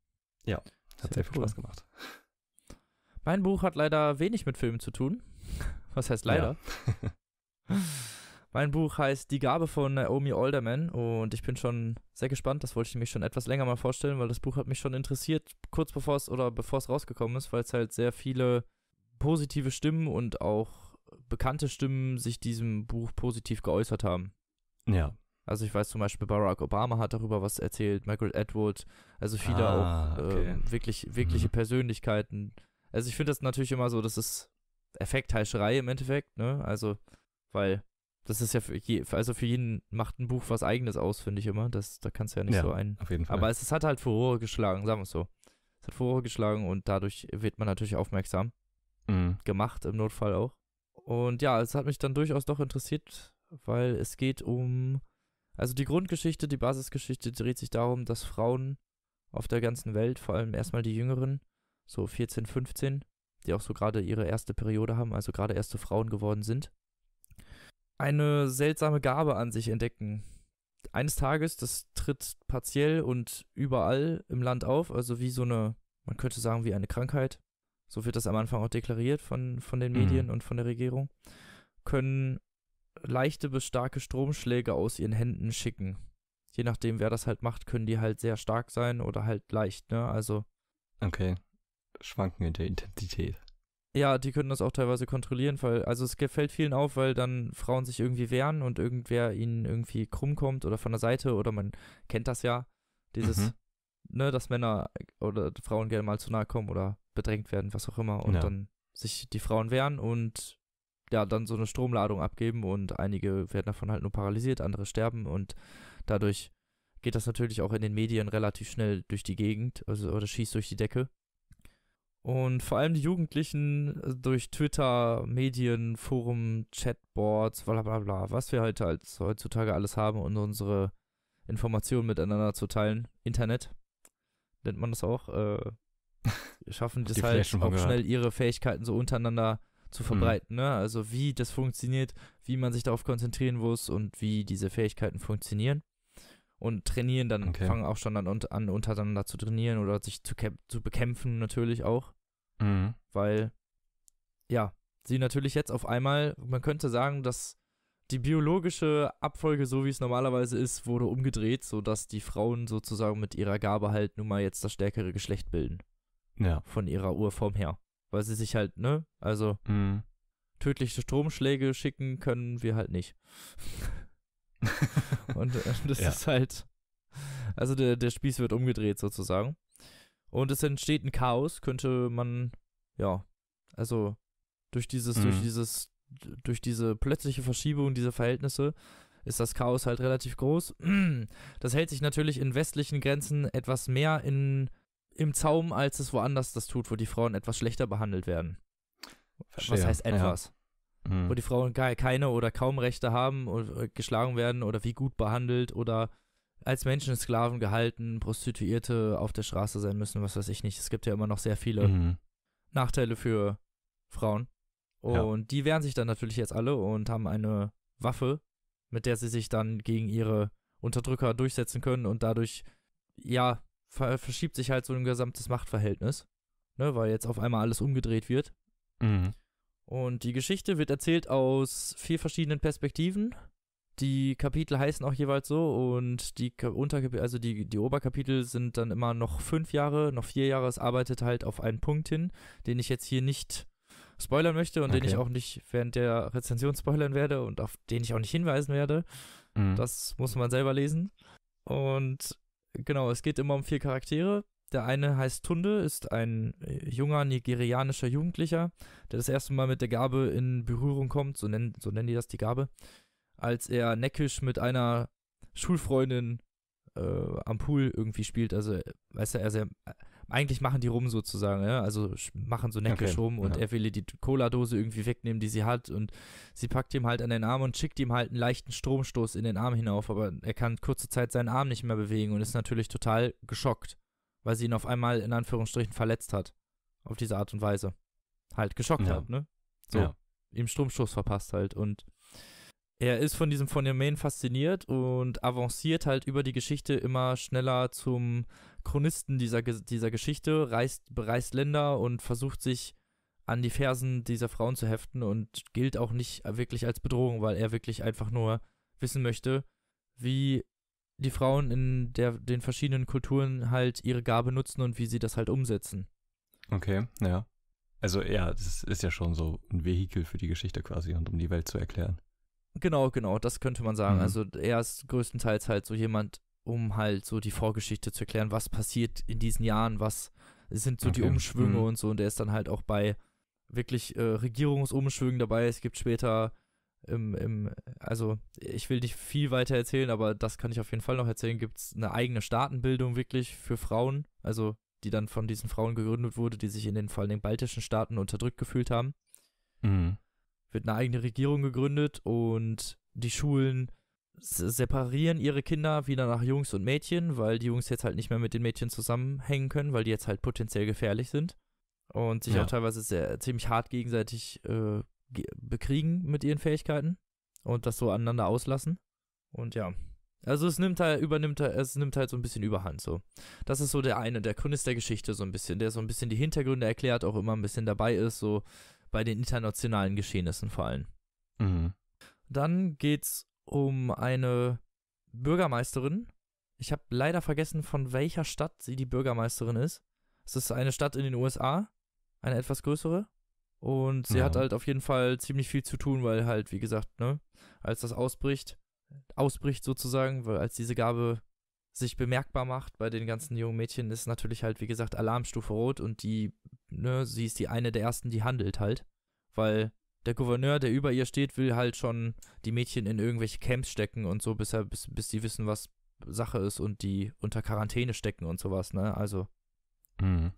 Ja, hat sehr, sehr viel cool. Spaß gemacht. Mein Buch hat leider wenig mit Filmen zu tun. Was heißt leider? Ja. Mein Buch heißt Die Gabe von Naomi Alderman und ich bin schon sehr gespannt, das wollte ich nämlich schon etwas länger mal vorstellen, weil das Buch hat mich schon interessiert, kurz bevor es oder bevor es rausgekommen ist, weil es halt sehr viele positive Stimmen und auch bekannte Stimmen sich diesem Buch positiv geäußert haben. Ja. Also ich weiß zum Beispiel, Barack Obama hat darüber was erzählt, Margaret Atwood, also viele ah, auch okay. äh, wirklich, wirkliche mhm. Persönlichkeiten. Also ich finde das natürlich immer so, das ist Effektheischerei im Endeffekt, ne? Also, weil das ist ja für, je, also für jeden macht ein Buch was Eigenes aus, finde ich immer. Das, da kannst du ja nicht ja, so ein... auf jeden Fall. Aber es, es hat halt Furore geschlagen, sagen wir es so. Es hat Furore geschlagen und dadurch wird man natürlich aufmerksam mhm. gemacht, im Notfall auch. Und ja, es hat mich dann durchaus doch interessiert, weil es geht um... Also die Grundgeschichte, die Basisgeschichte dreht sich darum, dass Frauen auf der ganzen Welt, vor allem erstmal die Jüngeren, so vierzehn, fünfzehn, die auch so gerade ihre erste Periode haben, also gerade erste Frauen geworden sind, eine seltsame Gabe an sich entdecken. Eines Tages, das tritt partiell und überall im Land auf, also wie so eine, man könnte sagen, wie eine Krankheit. So wird das am Anfang auch deklariert von, von den Medien mhm. und von der Regierung. Können leichte bis starke Stromschläge aus ihren Händen schicken. Je nachdem, wer das halt macht, können die halt sehr stark sein oder halt leicht, ne? Also. Okay. Schwanken in der Intensität. Ja, die können das auch teilweise kontrollieren, weil, also es fällt vielen auf, weil dann Frauen sich irgendwie wehren und irgendwer ihnen irgendwie krumm kommt oder von der Seite oder man kennt das ja, dieses, mhm. ne, dass Männer oder Frauen gerne mal zu nahe kommen oder bedrängt werden, was auch immer und ja. dann sich die Frauen wehren und ja, dann so eine Stromladung abgeben und einige werden davon halt nur paralysiert, andere sterben und dadurch geht das natürlich auch in den Medien relativ schnell durch die Gegend, also oder schießt durch die Decke. Und vor allem die Jugendlichen durch Twitter, Medien, Forum, Chatboards, bla bla bla, was wir heute halt heutzutage alles haben und unsere Informationen miteinander zu teilen. Internet nennt man das auch. Äh, schaffen das halt auch gehört. Schnell ihre Fähigkeiten so untereinander zu verbreiten. Mhm. Ne? Also wie das funktioniert, wie man sich darauf konzentrieren muss und wie diese Fähigkeiten funktionieren. Und trainieren dann, okay. fangen auch schon an, an untereinander zu trainieren oder sich zu, zu bekämpfen natürlich auch. Mhm. Weil, ja, sie natürlich jetzt auf einmal, man könnte sagen, dass die biologische Abfolge, so wie es normalerweise ist, wurde umgedreht, sodass die Frauen sozusagen mit ihrer Gabe halt nun mal jetzt das stärkere Geschlecht bilden. Ja. Von ihrer Urform her. Weil sie sich halt, ne, also mhm. tödliche Stromschläge schicken können wir halt nicht. Und das ja. ist halt, also der, der Spieß wird umgedreht sozusagen. Und es entsteht ein Chaos, könnte man, ja, also durch dieses, mhm. durch dieses, durch diese plötzliche Verschiebung dieser Verhältnisse ist das Chaos halt relativ groß. Das hält sich natürlich in westlichen Grenzen etwas mehr in, im Zaum, als es woanders das tut, wo die Frauen etwas schlechter behandelt werden. Verstehe. Was heißt etwas? Ja. Wo die Frauen keine oder kaum Rechte haben oder geschlagen werden oder wie gut behandelt oder als Menschen Sklaven gehalten, Prostituierte auf der Straße sein müssen, was weiß ich nicht. Es gibt ja immer noch sehr viele mhm. Nachteile für Frauen. Und ja. die wehren sich dann natürlich jetzt alle und haben eine Waffe, mit der sie sich dann gegen ihre Unterdrücker durchsetzen können und dadurch, ja, ver- verschiebt sich halt so ein gesamtes Machtverhältnis, ne, weil jetzt auf einmal alles umgedreht wird. Mhm. Und die Geschichte wird erzählt aus vier verschiedenen Perspektiven. Die Kapitel heißen auch jeweils so und die Unterkapitel, also die, die Oberkapitel sind dann immer noch fünf Jahre, noch vier Jahre. Es arbeitet halt auf einen Punkt hin, den ich jetzt hier nicht spoilern möchte und okay. den ich auch nicht während der Rezension spoilern werde und auf den ich auch nicht hinweisen werde. Mhm. Das muss man selber lesen. Und genau, es geht immer um vier Charaktere. Der eine heißt Tunde, ist ein junger nigerianischer Jugendlicher, der das erste Mal mit der Gabe in Berührung kommt, so nennen, so nennen die das, die Gabe, als er neckisch mit einer Schulfreundin äh, am Pool irgendwie spielt. Also, weißt du, also er Eigentlich machen die rum sozusagen, ja? Also machen so neckisch okay. rum und ja. er will ihr die Cola-Dose irgendwie wegnehmen, die sie hat, und sie packt ihm halt an den Arm und schickt ihm halt einen leichten Stromstoß in den Arm hinauf, aber er kann kurze Zeit seinen Arm nicht mehr bewegen und ist natürlich total geschockt, weil sie ihn auf einmal in Anführungsstrichen verletzt hat, auf diese Art und Weise. Halt geschockt ja. hat, ne? So, ja. ihm Stromstoß verpasst halt, und er ist von diesem Phänomen fasziniert und avanciert halt über die Geschichte immer schneller zum Chronisten dieser, dieser Geschichte, reist, bereist Länder und versucht sich an die Fersen dieser Frauen zu heften und gilt auch nicht wirklich als Bedrohung, weil er wirklich einfach nur wissen möchte, wie die Frauen in der, den verschiedenen Kulturen halt ihre Gabe nutzen und wie sie das halt umsetzen. Okay, ja. Also ja, das ist ja schon so ein Vehikel für die Geschichte quasi und um die Welt zu erklären. Genau, genau, das könnte man sagen. Mhm. Also er ist größtenteils halt so jemand, um halt so die Vorgeschichte zu erklären, was passiert in diesen Jahren, was sind so okay. die Umschwünge mhm. und so. Und er ist dann halt auch bei wirklich äh, Regierungsumschwüngen dabei. Es gibt später, im, im, also ich will nicht viel weiter erzählen, aber das kann ich auf jeden Fall noch erzählen, gibt es eine eigene Staatenbildung wirklich für Frauen, also die dann von diesen Frauen gegründet wurde, die sich in den vor allem den baltischen Staaten unterdrückt gefühlt haben. Mhm. Wird eine eigene Regierung gegründet und die Schulen separieren ihre Kinder wieder nach Jungs und Mädchen, weil die Jungs jetzt halt nicht mehr mit den Mädchen zusammenhängen können, weil die jetzt halt potenziell gefährlich sind und sich ja. auch teilweise sehr, ziemlich hart gegenseitig äh, ge- bekriegen mit ihren Fähigkeiten und das so aneinander auslassen. Und ja, also es nimmt halt, übernimmt, es nimmt halt so ein bisschen Überhand so. Das ist so der eine, der Chronist der Geschichte so ein bisschen, der so ein bisschen die Hintergründe erklärt, auch immer ein bisschen dabei ist, so bei den internationalen Geschehnissen vor allem. Mhm. Dann geht's um eine Bürgermeisterin. Ich habe leider vergessen, von welcher Stadt sie die Bürgermeisterin ist. Es ist eine Stadt in den U S A, eine etwas größere. Und sie ja. hat halt auf jeden Fall ziemlich viel zu tun, weil halt, wie gesagt, ne, als das ausbricht, ausbricht sozusagen, weil als diese Gabe sich bemerkbar macht bei den ganzen jungen Mädchen, ist natürlich halt, wie gesagt, Alarmstufe Rot und die, ne, sie ist die eine der ersten, die handelt halt, weil der Gouverneur, der über ihr steht, will halt schon die Mädchen in irgendwelche Camps stecken und so, bis er, bis, bis die wissen, was Sache ist und die unter Quarantäne stecken und sowas, ne, also mhm.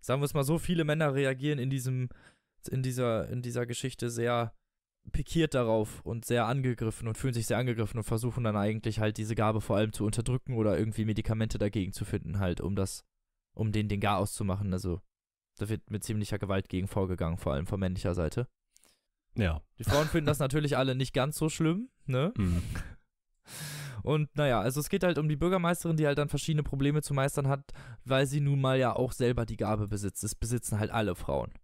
sagen wir es mal so, viele Männer reagieren in diesem, in dieser, in dieser Geschichte sehr pikiert darauf und sehr angegriffen und fühlen sich sehr angegriffen und versuchen dann eigentlich halt diese Gabe vor allem zu unterdrücken oder irgendwie Medikamente dagegen zu finden halt, um das, um denen den Garaus zu machen. Also da wird mit ziemlicher Gewalt gegen vorgegangen, vor allem von männlicher Seite. Ja. Die Frauen finden das natürlich alle nicht ganz so schlimm, ne? Mhm. Und naja, also es geht halt um die Bürgermeisterin, die halt dann verschiedene Probleme zu meistern hat, weil sie nun mal ja auch selber die Gabe besitzt. Das besitzen halt alle Frauen.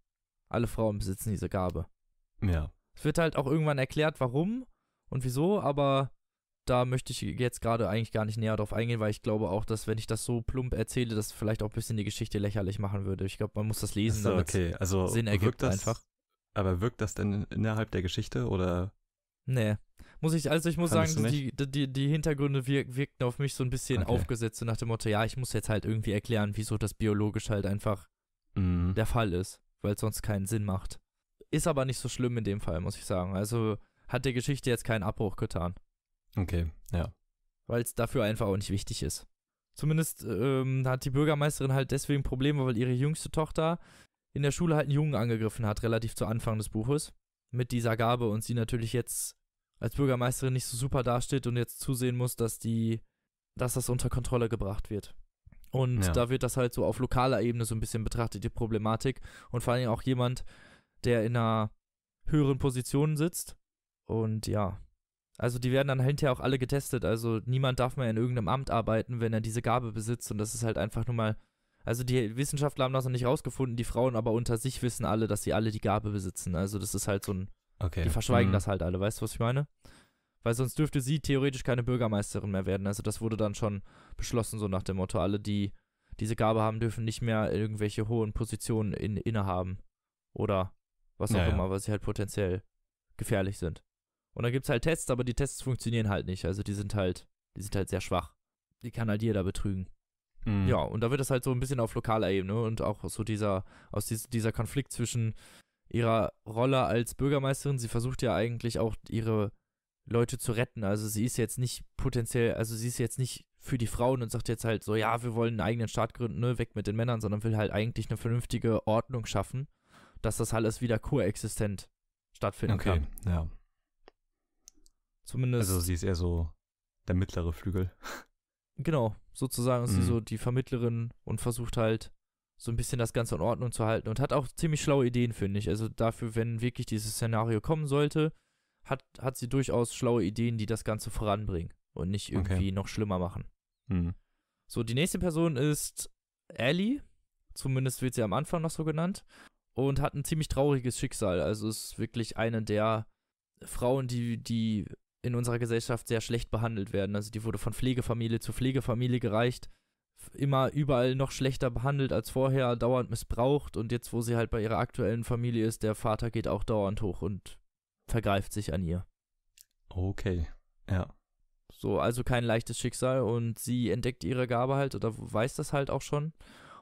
Alle Frauen besitzen diese Gabe. Ja. Es wird halt auch irgendwann erklärt, warum und wieso, aber da möchte ich jetzt gerade eigentlich gar nicht näher drauf eingehen, weil ich glaube auch, dass, wenn ich das so plump erzähle, das vielleicht auch ein bisschen die Geschichte lächerlich machen würde. Ich glaube, man muss das lesen, so, damit okay. also Sinn ergibt das, einfach. Aber wirkt das denn innerhalb der Geschichte oder? Nee. Muss ich, also ich muss Fandest sagen, die, die, die Hintergründe wirk, wirkten auf mich so ein bisschen okay. aufgesetzt, so nach dem Motto, ja, ich muss jetzt halt irgendwie erklären, wieso das biologisch halt einfach mm. der Fall ist, weil es sonst keinen Sinn macht. Ist aber nicht so schlimm in dem Fall, muss ich sagen. Also hat der Geschichte jetzt keinen Abbruch getan. Okay, ja. Weil es dafür einfach auch nicht wichtig ist. Zumindest ähm, hat die Bürgermeisterin halt deswegen Probleme, weil ihre jüngste Tochter in der Schule halt einen Jungen angegriffen hat, relativ zu Anfang des Buches, mit dieser Gabe und sie natürlich jetzt als Bürgermeisterin nicht so super dasteht und jetzt zusehen muss, dass die, dass das unter Kontrolle gebracht wird. Und ja. da wird das halt so auf lokaler Ebene so ein bisschen betrachtet, die Problematik. Und vor allem auch jemand, der in einer höheren Position sitzt und ja, also die werden dann hinterher auch alle getestet, also niemand darf mehr in irgendeinem Amt arbeiten, wenn er diese Gabe besitzt und das ist halt einfach nur mal, also die Wissenschaftler haben das noch nicht rausgefunden, die Frauen aber unter sich wissen alle, dass sie alle die Gabe besitzen, also das ist halt so ein, okay. die verschweigen mhm. das halt alle, weißt du, was ich meine? Weil sonst dürfte sie theoretisch keine Bürgermeisterin mehr werden, also das wurde dann schon beschlossen, so nach dem Motto, alle, die diese Gabe haben, dürfen nicht mehr irgendwelche hohen Positionen in, innehaben oder was auch ja, immer, ja. weil sie halt potenziell gefährlich sind. Und dann gibt es halt Tests, aber die Tests funktionieren halt nicht. Also die sind halt, die sind halt sehr schwach. Die kann halt jeder betrügen. Mhm. Ja, und da wird das halt so ein bisschen auf lokaler Ebene und auch so dieser, aus dies, dieser Konflikt zwischen ihrer Rolle als Bürgermeisterin, sie versucht ja eigentlich auch ihre Leute zu retten. Also sie ist jetzt nicht potenziell, also sie ist jetzt nicht für die Frauen und sagt jetzt halt so, ja, wir wollen einen eigenen Staat gründen, ne, weg mit den Männern, sondern will halt eigentlich eine vernünftige Ordnung schaffen, dass das alles wieder koexistent stattfinden okay, kann. Okay, ja. Zumindest. Also sie ist eher so der mittlere Flügel. Genau, sozusagen ist mhm. sie so die Vermittlerin und versucht halt so ein bisschen das Ganze in Ordnung zu halten und hat auch ziemlich schlaue Ideen, finde ich. Also dafür, wenn wirklich dieses Szenario kommen sollte, hat, hat sie durchaus schlaue Ideen, die das Ganze voranbringen und nicht irgendwie okay. noch schlimmer machen. Mhm. So, die nächste Person ist Ellie, zumindest wird sie am Anfang noch so genannt, und hat ein ziemlich trauriges Schicksal. Also ist wirklich eine der Frauen, die, die in unserer Gesellschaft sehr schlecht behandelt werden. Also die wurde von Pflegefamilie zu Pflegefamilie gereicht, immer überall noch schlechter behandelt als vorher, dauernd missbraucht, und jetzt, wo sie halt bei ihrer aktuellen Familie ist, der Vater geht auch dauernd hoch und vergreift sich an ihr. Okay, ja. So, also kein leichtes Schicksal, und sie entdeckt ihre Gabe halt oder weiß das halt auch schon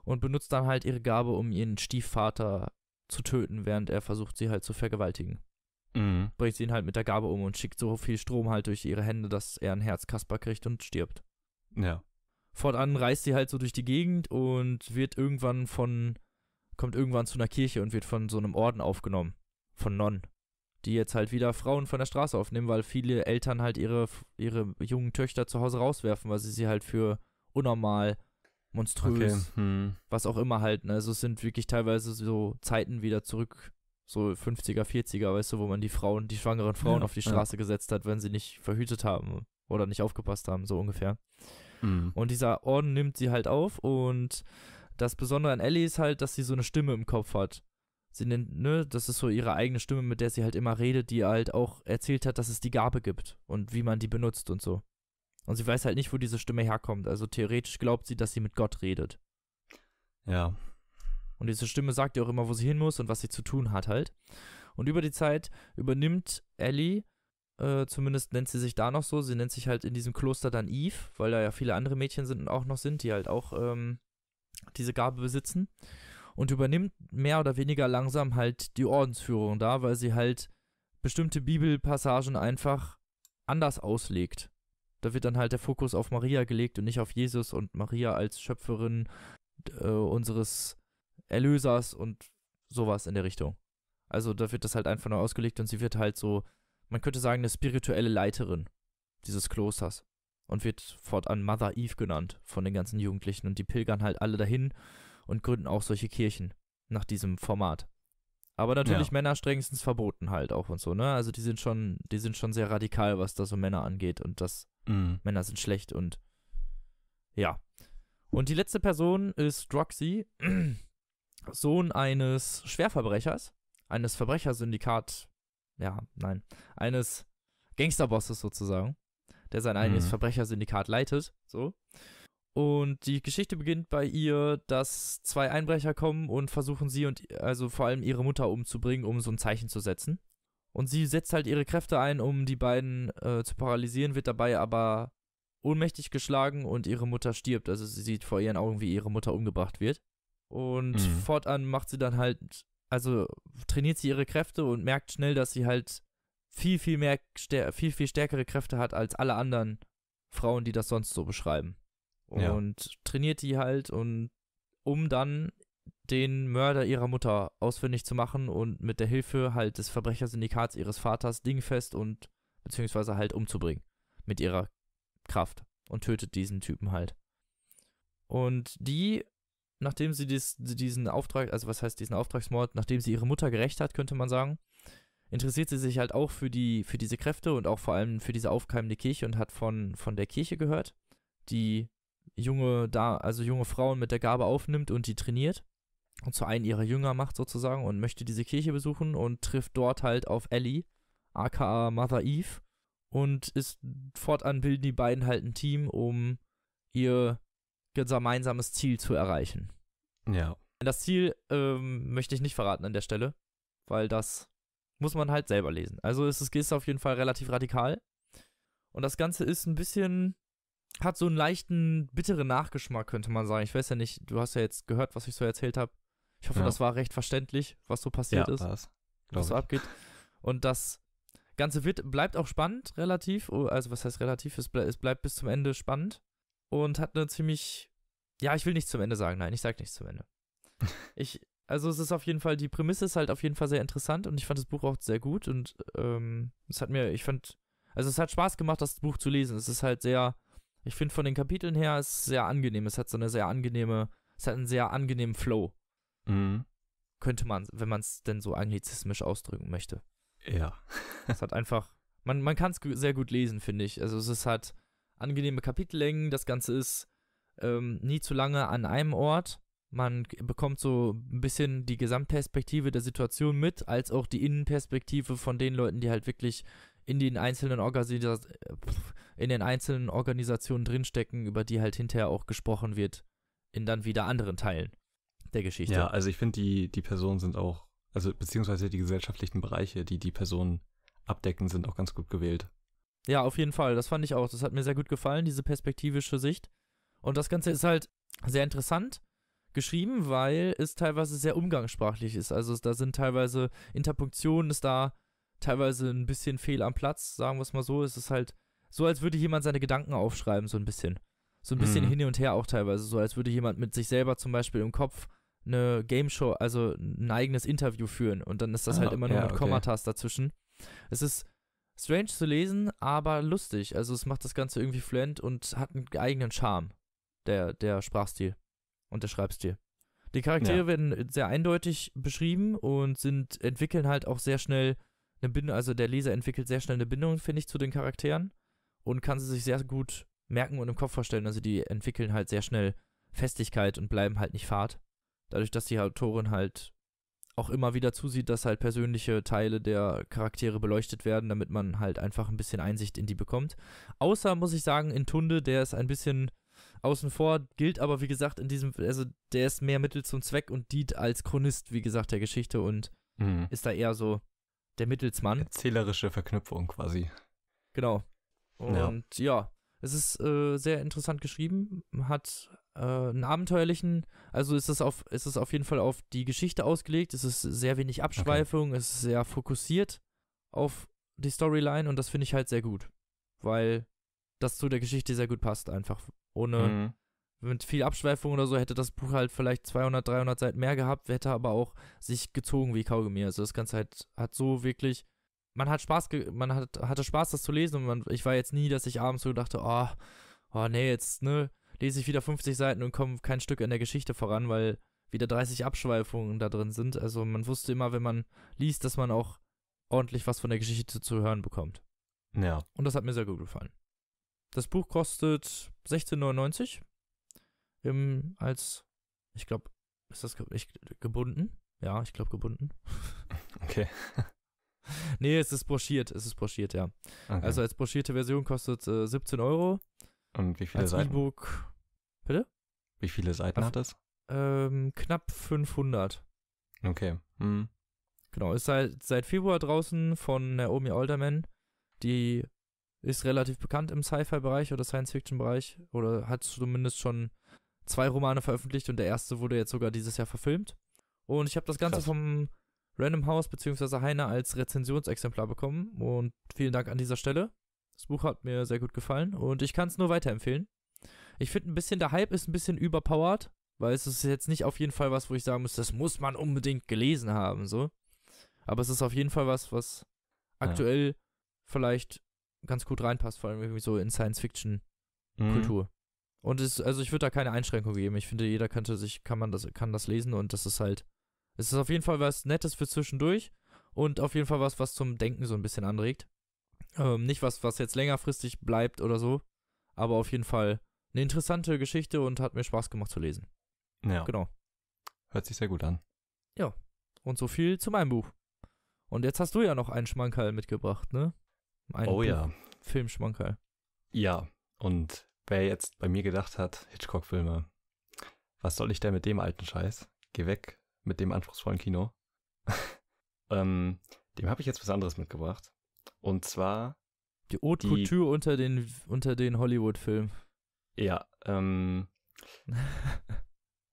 und benutzt dann halt ihre Gabe, um ihren Stiefvater zu töten, während er versucht, sie halt zu vergewaltigen. Mhm. Bricht sie ihn halt mit der Gabe um und schickt so viel Strom halt durch ihre Hände, dass er einen Herzkasper kriegt und stirbt. Ja. Fortan reist sie halt so durch die Gegend und wird irgendwann von, kommt irgendwann zu einer Kirche und wird von so einem Orden aufgenommen, von Nonnen, die jetzt halt wieder Frauen von der Straße aufnehmen, weil viele Eltern halt ihre, ihre jungen Töchter zu Hause rauswerfen, weil sie sie halt für unnormal, monströs, okay. hm. was auch immer halten. Also es sind wirklich teilweise so Zeiten wieder zurück, so fünfziger, vierziger, weißt du, wo man die Frauen, die schwangeren Frauen ja, auf die Straße ja. gesetzt hat, wenn sie nicht verhütet haben oder nicht aufgepasst haben, so ungefähr. Mhm. Und dieser Orden nimmt sie halt auf, und das Besondere an Ellie ist halt, dass sie so eine Stimme im Kopf hat. Sie nennt, ne, das ist so ihre eigene Stimme, mit der sie halt immer redet, die halt auch erzählt hat, dass es die Gabe gibt und wie man die benutzt und so. Und sie weiß halt nicht, wo diese Stimme herkommt. Also theoretisch glaubt sie, dass sie mit Gott redet. Ja. Und diese Stimme sagt ihr auch immer, wo sie hin muss und was sie zu tun hat halt. Und über die Zeit übernimmt Ellie, äh, zumindest nennt sie sich da noch so, sie nennt sich halt in diesem Kloster dann Eve, weil da ja viele andere Mädchen sind und auch noch sind, die halt auch ähm, diese Gabe besitzen. Und übernimmt mehr oder weniger langsam halt die Ordensführung da, weil sie halt bestimmte Bibelpassagen einfach anders auslegt. Da wird dann halt der Fokus auf Maria gelegt und nicht auf Jesus und Maria als Schöpferin äh, unseres Erlösers und sowas in der Richtung. Also da wird das halt einfach nur ausgelegt, und sie wird halt so, man könnte sagen, eine spirituelle Leiterin dieses Klosters, und wird fortan Mother Eve genannt von den ganzen Jugendlichen, und die pilgern halt alle dahin und gründen auch solche Kirchen nach diesem Format. Aber natürlich ja. Männer strengstens verboten halt auch und so, ne? Also die sind schon, die sind schon sehr radikal, was das um Männer angeht, und das mhm. Männer sind schlecht und ja. Und die letzte Person ist Roxy, Sohn eines Schwerverbrechers, eines Verbrechersyndikat, ja, nein, eines Gangsterbosses sozusagen, der sein eigenes mhm. Verbrechersyndikat leitet, so. Und die Geschichte beginnt bei ihr, dass zwei Einbrecher kommen und versuchen sie und also vor allem ihre Mutter umzubringen, um so ein Zeichen zu setzen. Und sie setzt halt ihre Kräfte ein, um die beiden äh, zu paralysieren, wird dabei aber ohnmächtig geschlagen und ihre Mutter stirbt. Also sie sieht vor ihren Augen, wie ihre Mutter umgebracht wird. Und mhm. fortan macht sie dann halt, also trainiert sie ihre Kräfte und merkt schnell, dass sie halt viel, viel mehr, stär- viel, viel stärkere Kräfte hat als alle anderen Frauen, die das sonst so beschreiben. Und ja. trainiert die halt, und um dann den Mörder ihrer Mutter ausfindig zu machen und mit der Hilfe halt des Verbrechersyndikats ihres Vaters dingfest und beziehungsweise halt umzubringen mit ihrer Kraft, und tötet diesen Typen halt. Und die, nachdem sie dies, diesen Auftrag, also was heißt diesen Auftragsmord, nachdem sie ihre Mutter gerächt hat, könnte man sagen, interessiert sie sich halt auch für die, für diese Kräfte und auch vor allem für diese aufkeimende Kirche, und hat von, von der Kirche gehört, die junge da, also junge Frauen mit der Gabe aufnimmt und die trainiert und zu einem ihrer Jünger macht sozusagen, und möchte diese Kirche besuchen und trifft dort halt auf Ellie, aka Mother Eve, und ist fortan bilden die beiden halt ein Team, um ihr gemeinsames Ziel zu erreichen. Ja. Das Ziel ähm, möchte ich nicht verraten an der Stelle, weil das muss man halt selber lesen. Also es ist auf jeden Fall relativ radikal, und das Ganze ist ein bisschen... hat so einen leichten, bitteren Nachgeschmack, könnte man sagen. Ich weiß ja nicht, du hast ja jetzt gehört, was ich so erzählt habe. Ich hoffe, ja. das war recht verständlich, was so passiert ja, ist, was, was so abgeht. Und das Ganze wird, bleibt auch spannend, relativ, also was heißt relativ, es, ble- es bleibt bis zum Ende spannend. und hat eine ziemlich, ja, ich will nichts zum Ende sagen, nein, ich sag nichts zum Ende. Ich, also es ist auf jeden Fall, die Prämisse ist halt auf jeden Fall sehr interessant und ich fand das Buch auch sehr gut und ähm, es hat mir, ich fand, also es hat Spaß gemacht, das Buch zu lesen. Es ist halt sehr, ich finde von den Kapiteln her, es ist sehr angenehm, es hat so eine sehr angenehme, es hat einen sehr angenehmen Flow. Mhm. Könnte man, wenn man es denn so anglizismisch ausdrücken möchte. Ja. Es hat einfach, man, man kann es sehr gut lesen, finde ich. Also es ist halt angenehme Kapitellängen, das Ganze ist ähm, nie zu lange an einem Ort. Man bekommt so ein bisschen die Gesamtperspektive der Situation mit, als auch die Innenperspektive von den Leuten, die halt wirklich in den einzelnen Organis- in den einzelnen Organisationen drinstecken, über die halt hinterher auch gesprochen wird, in dann wieder anderen Teilen der Geschichte. Ja, also ich finde, die, die Personen sind auch, also beziehungsweise die gesellschaftlichen Bereiche, die die Personen abdecken, sind auch ganz gut gewählt. Ja, auf jeden Fall, das fand ich auch. Das hat mir sehr gut gefallen, diese perspektivische Sicht. Und das Ganze ist halt sehr interessant geschrieben, weil es teilweise sehr umgangssprachlich ist. Also da sind teilweise Interpunktionen, ist da teilweise ein bisschen fehl am Platz, sagen wir es mal so. Es ist halt so, als würde jemand seine Gedanken aufschreiben, so ein bisschen. So ein bisschen mhm. hin und her auch teilweise. So, als würde jemand mit sich selber zum Beispiel im Kopf eine Gameshow, also ein eigenes Interview führen. Und dann ist das ah, halt immer nur ja, mit okay. Kommatas dazwischen. Es ist strange zu lesen, aber lustig. Also es macht das Ganze irgendwie fluent und hat einen eigenen Charme, der, der Sprachstil und der Schreibstil. Die Charaktere ja. werden sehr eindeutig beschrieben und sind entwickeln halt auch sehr schnell eine Bindung, also der Leser entwickelt sehr schnell eine Bindung, finde ich, zu den Charakteren und kann sie sich sehr gut merken und im Kopf vorstellen. Also die entwickeln halt sehr schnell Festigkeit und bleiben halt nicht fad. Dadurch, dass die Autorin halt auch immer wieder zusieht, dass halt persönliche Teile der Charaktere beleuchtet werden, damit man halt einfach ein bisschen Einsicht in die bekommt. Außer, muss ich sagen, in Tunde, der ist ein bisschen außen vor, gilt aber, wie gesagt, in diesem, also der ist mehr Mittel zum Zweck und dient als Chronist, wie gesagt, der Geschichte und mhm. ist da eher so der Mittelsmann. Erzählerische Verknüpfung quasi. Genau. Und ja, ja es ist äh, sehr interessant geschrieben, hat äh, einen abenteuerlichen, also ist es, auf, ist es auf jeden Fall auf die Geschichte ausgelegt, es ist sehr wenig Abschweifung, okay. es ist sehr fokussiert auf die Storyline und das finde ich halt sehr gut, weil das zu der Geschichte sehr gut passt einfach. Ohne, mhm. mit viel Abschweifung oder so, hätte das Buch halt vielleicht zweihundert, dreihundert Seiten mehr gehabt, hätte aber auch sich gezogen wie Kaugummi. Also das Ganze halt, hat so wirklich, man hat Spaß, ge- man hat, hatte Spaß, das zu lesen und man, ich war jetzt nie, dass ich abends so dachte, oh, oh nee, jetzt, ne, lese ich wieder fünfzig Seiten und komme kein Stück in der Geschichte voran, weil wieder dreißig Abschweifungen da drin sind. Also man wusste immer, wenn man liest, dass man auch ordentlich was von der Geschichte zu hören bekommt. Ja. Und das hat mir sehr gut gefallen. Das Buch kostet sechzehn neunundneunzig im, als, ich glaube, ist das ge- ich, gebunden? Ja, ich glaube gebunden. Okay. Nee, es ist broschiert, es ist broschiert, ja. Okay. Also als broschierte Version kostet äh, siebzehn Euro. Und wie viele als Seiten? Als E-Book, bitte? Wie viele Seiten Ach, hat das? Ähm, knapp fünfhundert. Okay. Mhm. Genau, ist seit, seit Februar draußen von Naomi Alderman, die ist relativ bekannt im Sci-Fi-Bereich oder Science-Fiction-Bereich oder hat zumindest schon zwei Romane veröffentlicht und der erste wurde jetzt sogar dieses Jahr verfilmt. Und ich habe das Ganze Krass. vom Random House bzw. Heine als Rezensionsexemplar bekommen und vielen Dank an dieser Stelle. Das Buch hat mir sehr gut gefallen und ich kann es nur weiterempfehlen. Ich finde ein bisschen, der Hype ist ein bisschen überpowered, weil es ist jetzt nicht auf jeden Fall was, wo ich sagen muss, das muss man unbedingt gelesen haben, so. Aber es ist auf jeden Fall was, was ja. aktuell vielleicht ganz gut reinpasst, vor allem irgendwie so in Science-Fiction-Kultur. Mhm. Und es, also ich würde da keine Einschränkung geben. Ich finde, jeder könnte sich, kann man das, kann das lesen und das ist halt, es ist auf jeden Fall was Nettes für zwischendurch und auf jeden Fall was, was zum Denken so ein bisschen anregt. Ähm, nicht was, was jetzt längerfristig bleibt oder so, aber auf jeden Fall eine interessante Geschichte und hat mir Spaß gemacht zu lesen. Ja. Genau. Hört sich sehr gut an. Ja. Und so viel zu meinem Buch. Und jetzt hast du ja noch einen Schmankerl mitgebracht, ne? Ein oh Buch, ja. Filmschmankerl. Ja, und wer jetzt bei mir gedacht hat, Hitchcock-Filme, was soll ich denn mit dem alten Scheiß? Geh weg mit dem anspruchsvollen Kino. ähm, dem habe ich jetzt was anderes mitgebracht. Und zwar die Haute Couture unter den, unter den Hollywood-Filmen. Ja, ähm,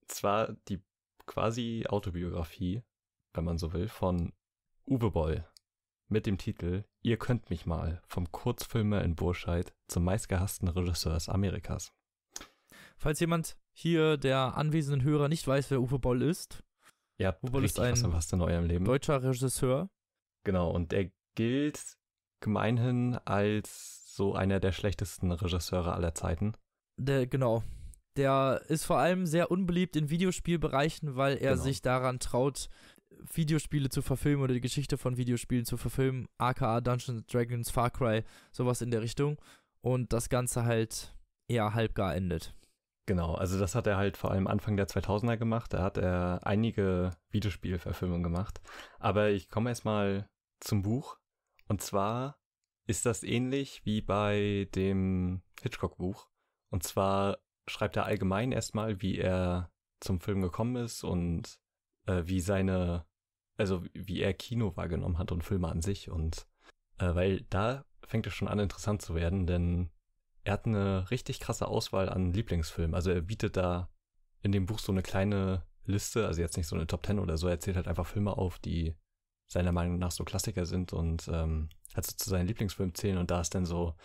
zwar die quasi Autobiografie, wenn man so will, von Uwe Boll. Mit dem Titel Ihr könnt mich mal, vom Kurzfilmer in Burscheid zum meistgehassten Regisseur Amerikas. Falls jemand hier der anwesenden Hörer nicht weiß, wer Uwe Boll ist. Ja, Uwe Boll ist ein was in eurem Leben. Deutscher Regisseur. Genau, und er gilt gemeinhin als so einer der schlechtesten Regisseure aller Zeiten. Der, genau. Der ist vor allem sehr unbeliebt in Videospielbereichen, weil er genau. sich daran traut, Videospiele zu verfilmen oder die Geschichte von Videospielen zu verfilmen, aka Dungeons and Dragons, Far Cry, sowas in der Richtung. Und das Ganze halt eher halbgar endet. Genau, also das hat er halt vor allem Anfang der zweitausender gemacht. Da hat er einige Videospielverfilmungen gemacht. Aber ich komme erstmal zum Buch. Und zwar ist das ähnlich wie bei dem Hitchcock-Buch. Und zwar schreibt er allgemein erstmal, wie er zum Film gekommen ist und äh, wie seine, also wie er Kino wahrgenommen hat und Filme an sich. Und äh, weil da fängt es schon an, interessant zu werden, denn er hat eine richtig krasse Auswahl an Lieblingsfilmen. Also er bietet da in dem Buch so eine kleine Liste, also jetzt nicht so eine Top Ten oder so, er zählt halt einfach Filme auf, die seiner Meinung nach so Klassiker sind und ähm, halt so zu seinen Lieblingsfilmen zählen. Und da ist dann so,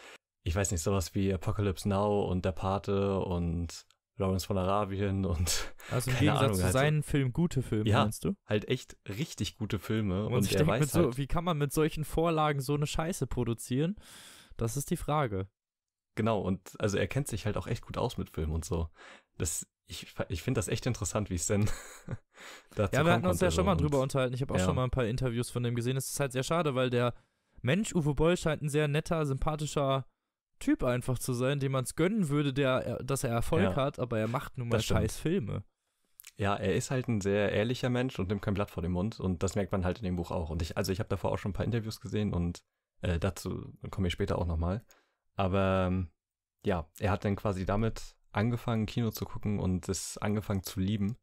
ich weiß nicht, sowas wie Apocalypse Now und Der Pate und Lawrence von Arabien und also im Gegensatz Ahnung, zu halt seinen so Filmen gute Filme, ja, meinst du? Halt echt richtig gute Filme. Und, und ich er denke, weiß mit so, halt, wie kann man mit solchen Vorlagen so eine Scheiße produzieren? Das ist die Frage. Genau, und also er kennt sich halt auch echt gut aus mit Filmen und so. Das, ich ich finde das echt interessant, wie es denn dazu kommt. Ja, wir hatten uns ja schon mal drüber unterhalten. Ich habe auch ja. schon mal ein paar Interviews von dem gesehen. Es ist halt sehr schade, weil der Mensch Uwe Boll scheint ein sehr netter, sympathischer Typ einfach zu sein, dem man es gönnen würde, der, dass er Erfolg ja. hat, aber er macht nun mal scheiß Filme. Ja, er ist halt ein sehr ehrlicher Mensch und nimmt kein Blatt vor den Mund. Und das merkt man halt in dem Buch auch. Und ich, also ich habe davor auch schon ein paar Interviews gesehen und äh, dazu komme ich später auch nochmal. Aber ja, er hat dann quasi damit angefangen, Kino zu gucken und es angefangen zu lieben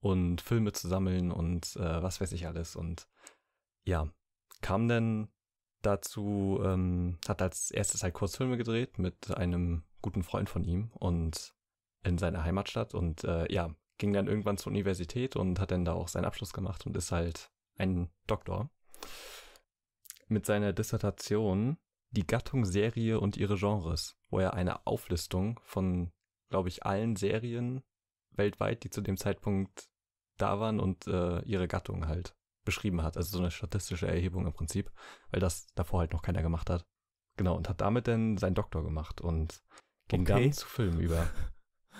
und Filme zu sammeln und äh, was weiß ich alles. Und ja, kam dann dazu, ähm, hat als erstes halt Kurzfilme gedreht mit einem guten Freund von ihm und in seiner Heimatstadt. Und äh, ja, ging dann irgendwann zur Universität und hat dann da auch seinen Abschluss gemacht und ist halt ein Doktor. Mit seiner Dissertation Die Gattung Serie und ihre Genres, wo er eine Auflistung von, glaube ich, allen Serien weltweit, die zu dem Zeitpunkt da waren und äh, ihre Gattung halt beschrieben hat. Also so eine statistische Erhebung im Prinzip, weil das davor halt noch keiner gemacht hat. Genau, und hat damit dann seinen Doktor gemacht und ging okay. dann zu Filmen über.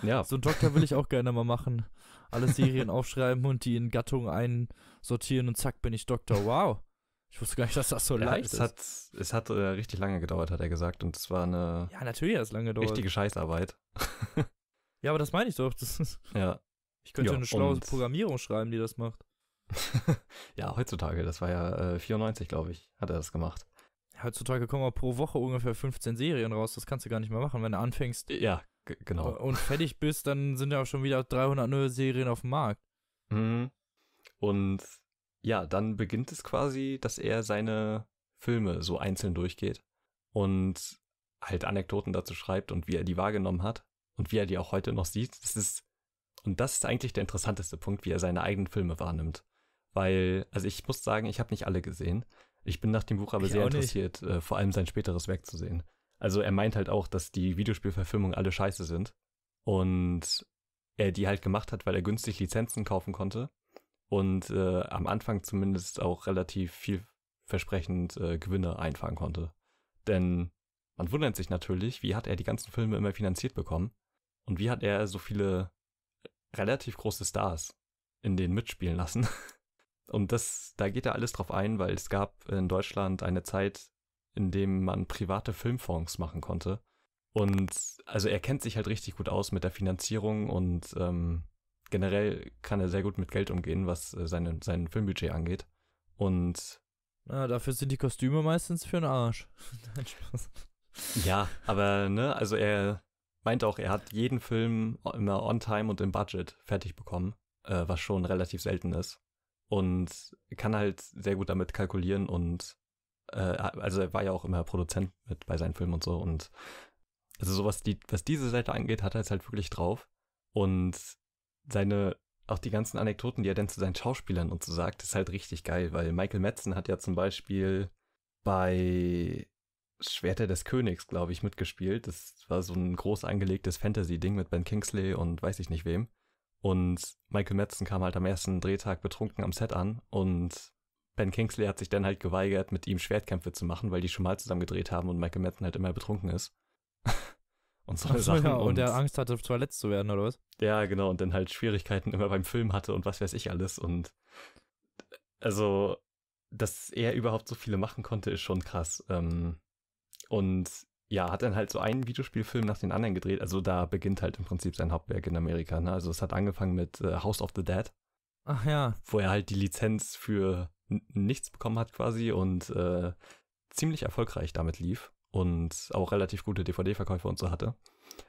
Ja. So einen Doktor will ich auch gerne mal machen. Alle Serien aufschreiben und die in Gattung einsortieren und zack, bin ich Doktor. Wow. Ich wusste gar nicht, dass das so ja, leicht es ist. Hat, es hat äh, richtig lange gedauert, hat er gesagt. Und es war eine ja, natürlich hat es lange gedauert. Richtige Scheißarbeit. Ja, aber das meine ich doch. Das ist, ja. Ich könnte ja, eine schlaue Programmierung schreiben, die das macht. Ja, heutzutage. Das war ja äh, vierundneunzig, glaube ich, hat er das gemacht. Ja, heutzutage kommen wir pro Woche ungefähr fünfzehn Serien raus. Das kannst du gar nicht mehr machen, wenn du anfängst. Ja, g- genau. Und fertig bist, dann sind ja auch schon wieder dreihundert neue Serien auf dem Markt. Mhm. Und ja, dann beginnt es quasi, dass er seine Filme so einzeln durchgeht und halt Anekdoten dazu schreibt und wie er die wahrgenommen hat und wie er die auch heute noch sieht. Das ist, und das ist eigentlich der interessanteste Punkt, wie er seine eigenen Filme wahrnimmt. Weil, also ich muss sagen, ich habe nicht alle gesehen. Ich bin nach dem Buch aber ich sehr interessiert, äh, vor allem sein späteres Werk zu sehen. Also er meint halt auch, dass die Videospielverfilmungen alle scheiße sind und er die halt gemacht hat, weil er günstig Lizenzen kaufen konnte. Und äh, am Anfang zumindest auch relativ vielversprechend äh, Gewinne einfahren konnte. Denn man wundert sich natürlich, wie hat er die ganzen Filme immer finanziert bekommen? Und wie hat er so viele relativ große Stars in denen mitspielen lassen? Und das, da geht er alles drauf ein, weil es gab in Deutschland eine Zeit, in dem man private Filmfonds machen konnte. Und also er kennt sich halt richtig gut aus mit der Finanzierung und ähm, generell kann er sehr gut mit Geld umgehen, was seine, sein Filmbudget angeht. Und ja, dafür sind die Kostüme meistens für den Arsch. Nein, Spaß. Ja, aber ne, also er meint auch, er hat jeden Film immer on time und im Budget fertig bekommen, äh, was schon relativ selten ist. Und kann halt sehr gut damit kalkulieren und äh, also er war ja auch immer Produzent mit bei seinen Filmen und so. Und also so was, die, was diese Seite angeht, hat er es halt wirklich drauf. Und seine, auch die ganzen Anekdoten, die er dann zu seinen Schauspielern und so sagt, ist halt richtig geil, weil Michael Madsen hat ja zum Beispiel bei Schwerter des Königs, glaube ich, mitgespielt. Das war so ein groß angelegtes Fantasy-Ding mit Ben Kingsley und weiß ich nicht wem. Und Michael Madsen kam halt am ersten Drehtag betrunken am Set an und Ben Kingsley hat sich dann halt geweigert, mit ihm Schwertkämpfe zu machen, weil die schon mal zusammen gedreht haben und Michael Madsen halt immer betrunken ist. Und so eine Sache. Ja, und, und der Angst hatte, verletzt zu werden, oder was? Ja, genau. Und dann halt Schwierigkeiten immer beim Film hatte und was weiß ich alles. Und also, dass er überhaupt so viele machen konnte, ist schon krass. Ähm, und ja, hat dann halt so einen Videospielfilm nach den anderen gedreht. Also da beginnt halt im Prinzip sein Hauptwerk in Amerika. Ne? Also es hat angefangen mit äh, House of the Dead. Ach ja. Wo er halt die Lizenz für n- nichts bekommen hat quasi und äh, ziemlich erfolgreich damit lief. Und auch relativ gute D V D-Verkäufe und so hatte.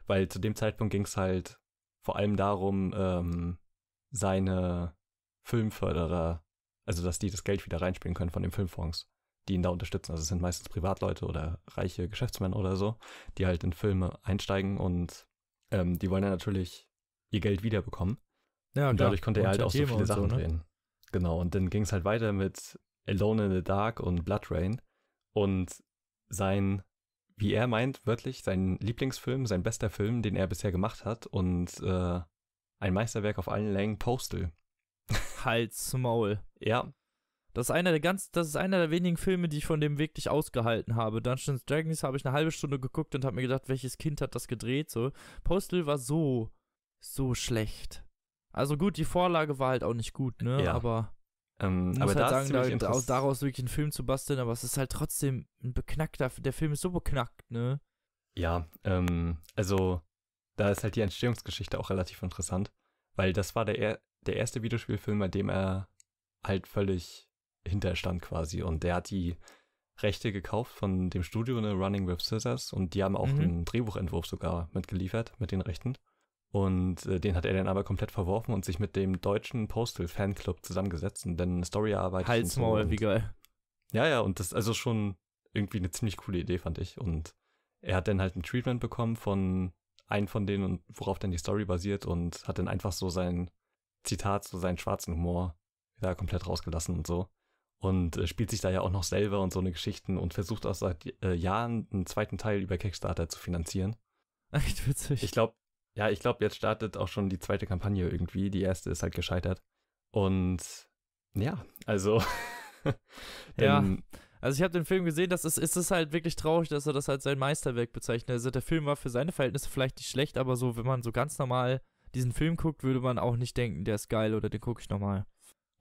Weil zu dem Zeitpunkt ging es halt vor allem darum, ähm, seine Filmförderer, also dass die das Geld wieder reinspielen können von den Filmfonds, die ihn da unterstützen. Also es sind meistens Privatleute oder reiche Geschäftsmänner oder so, die halt in Filme einsteigen und ähm, die wollen dann natürlich ihr Geld wiederbekommen. Ja, und dadurch konnte er halt auch so viele Sachen drehen. Genau, und dann ging es halt weiter mit Alone in the Dark und Blood Rain und sein, wie er meint, wörtlich sein Lieblingsfilm, sein bester Film, den er bisher gemacht hat und äh, ein Meisterwerk auf allen Längen, Postal. Halt's Maul. Ja. Das ist einer der ganz, das ist einer der wenigen Filme, die ich von dem wirklich ausgehalten habe. Dungeons and Dragons habe ich eine halbe Stunde geguckt und habe mir gedacht, welches Kind hat das gedreht? So. Postal war so, so schlecht. Also gut, die Vorlage war halt auch nicht gut, ne? Ja. Aber Ähm, ich muss aber halt sagen, da, daraus wirklich einen Film zu basteln, aber es ist halt trotzdem ein beknackter, der Film ist so beknackt, ne? Ja, ähm, also da ist halt die Entstehungsgeschichte auch relativ interessant, weil das war der, der erste Videospielfilm, bei dem er halt völlig hinterstand quasi und der hat die Rechte gekauft von dem Studio, eine Running with Scissors und die haben auch mhm. den Drehbuchentwurf sogar mitgeliefert, mit den Rechten. Und äh, den hat er dann aber komplett verworfen und sich mit dem deutschen Postal-Fanclub zusammengesetzt und dann eine Story erarbeitet. Halt's Maul, wie geil. Ja, ja, und das ist also schon irgendwie eine ziemlich coole Idee, fand ich. Und er hat dann halt ein Treatment bekommen von einem von denen, und worauf dann die Story basiert und hat dann einfach so sein Zitat, so seinen schwarzen Humor da komplett rausgelassen und so. Und äh, spielt sich da ja auch noch selber und so eine Geschichten und versucht auch seit äh, Jahren einen zweiten Teil über Kickstarter zu finanzieren. Echt witzig. Ich glaube, Ja, ich glaube, jetzt startet auch schon die zweite Kampagne irgendwie. Die erste ist halt gescheitert. Und ja, also ja, also ich habe den Film gesehen, das ist, ist es halt wirklich traurig, dass er das halt sein Meisterwerk bezeichnet. Also der Film war für seine Verhältnisse vielleicht nicht schlecht, aber so, wenn man so ganz normal diesen Film guckt, würde man auch nicht denken, der ist geil oder den gucke ich nochmal.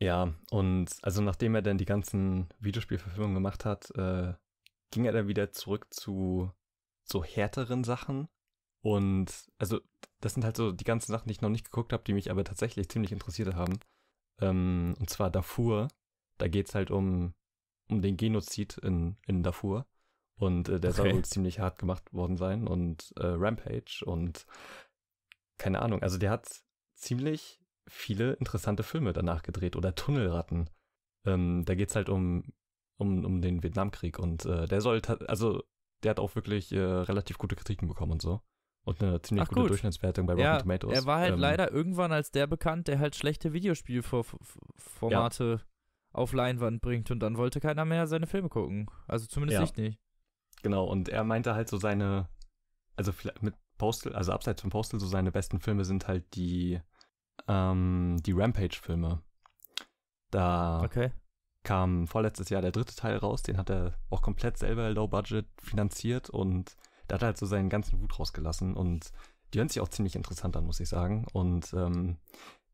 Ja, und also nachdem er dann die ganzen Videospielverfilmungen gemacht hat, äh, ging er dann wieder zurück zu so härteren Sachen. Und also das sind halt so die ganzen Sachen, die ich noch nicht geguckt habe, die mich aber tatsächlich ziemlich interessiert haben. Ähm, und zwar Darfur. Da geht's halt um um den Genozid in in Darfur. Und äh, der okay. soll wohl ziemlich hart gemacht worden sein. Und äh, Rampage und keine Ahnung. Also der hat ziemlich viele interessante Filme danach gedreht. Oder Tunnelratten. Ähm, da geht's halt um um um den Vietnamkrieg. Und äh, der soll, ta- also der hat auch wirklich äh, relativ gute Kritiken bekommen und so. Und eine ziemlich Ach, gute gut. Durchschnittswertung bei Rotten ja, Tomatoes. Er war halt ähm, leider irgendwann als der bekannt, der halt schlechte Videospielformate ja. auf Leinwand bringt und dann wollte keiner mehr seine Filme gucken. Also zumindest ja. ich nicht. Genau, und er meinte halt so seine, also mit Postal, also abseits von Postal, so seine besten Filme sind halt die, ähm, die Rampage-Filme. Da okay. kam vorletztes Jahr der dritte Teil raus, den hat er auch komplett selber low-budget finanziert und der hat halt so seinen ganzen Wut rausgelassen und die hören sich auch ziemlich interessant an, muss ich sagen. Und ähm,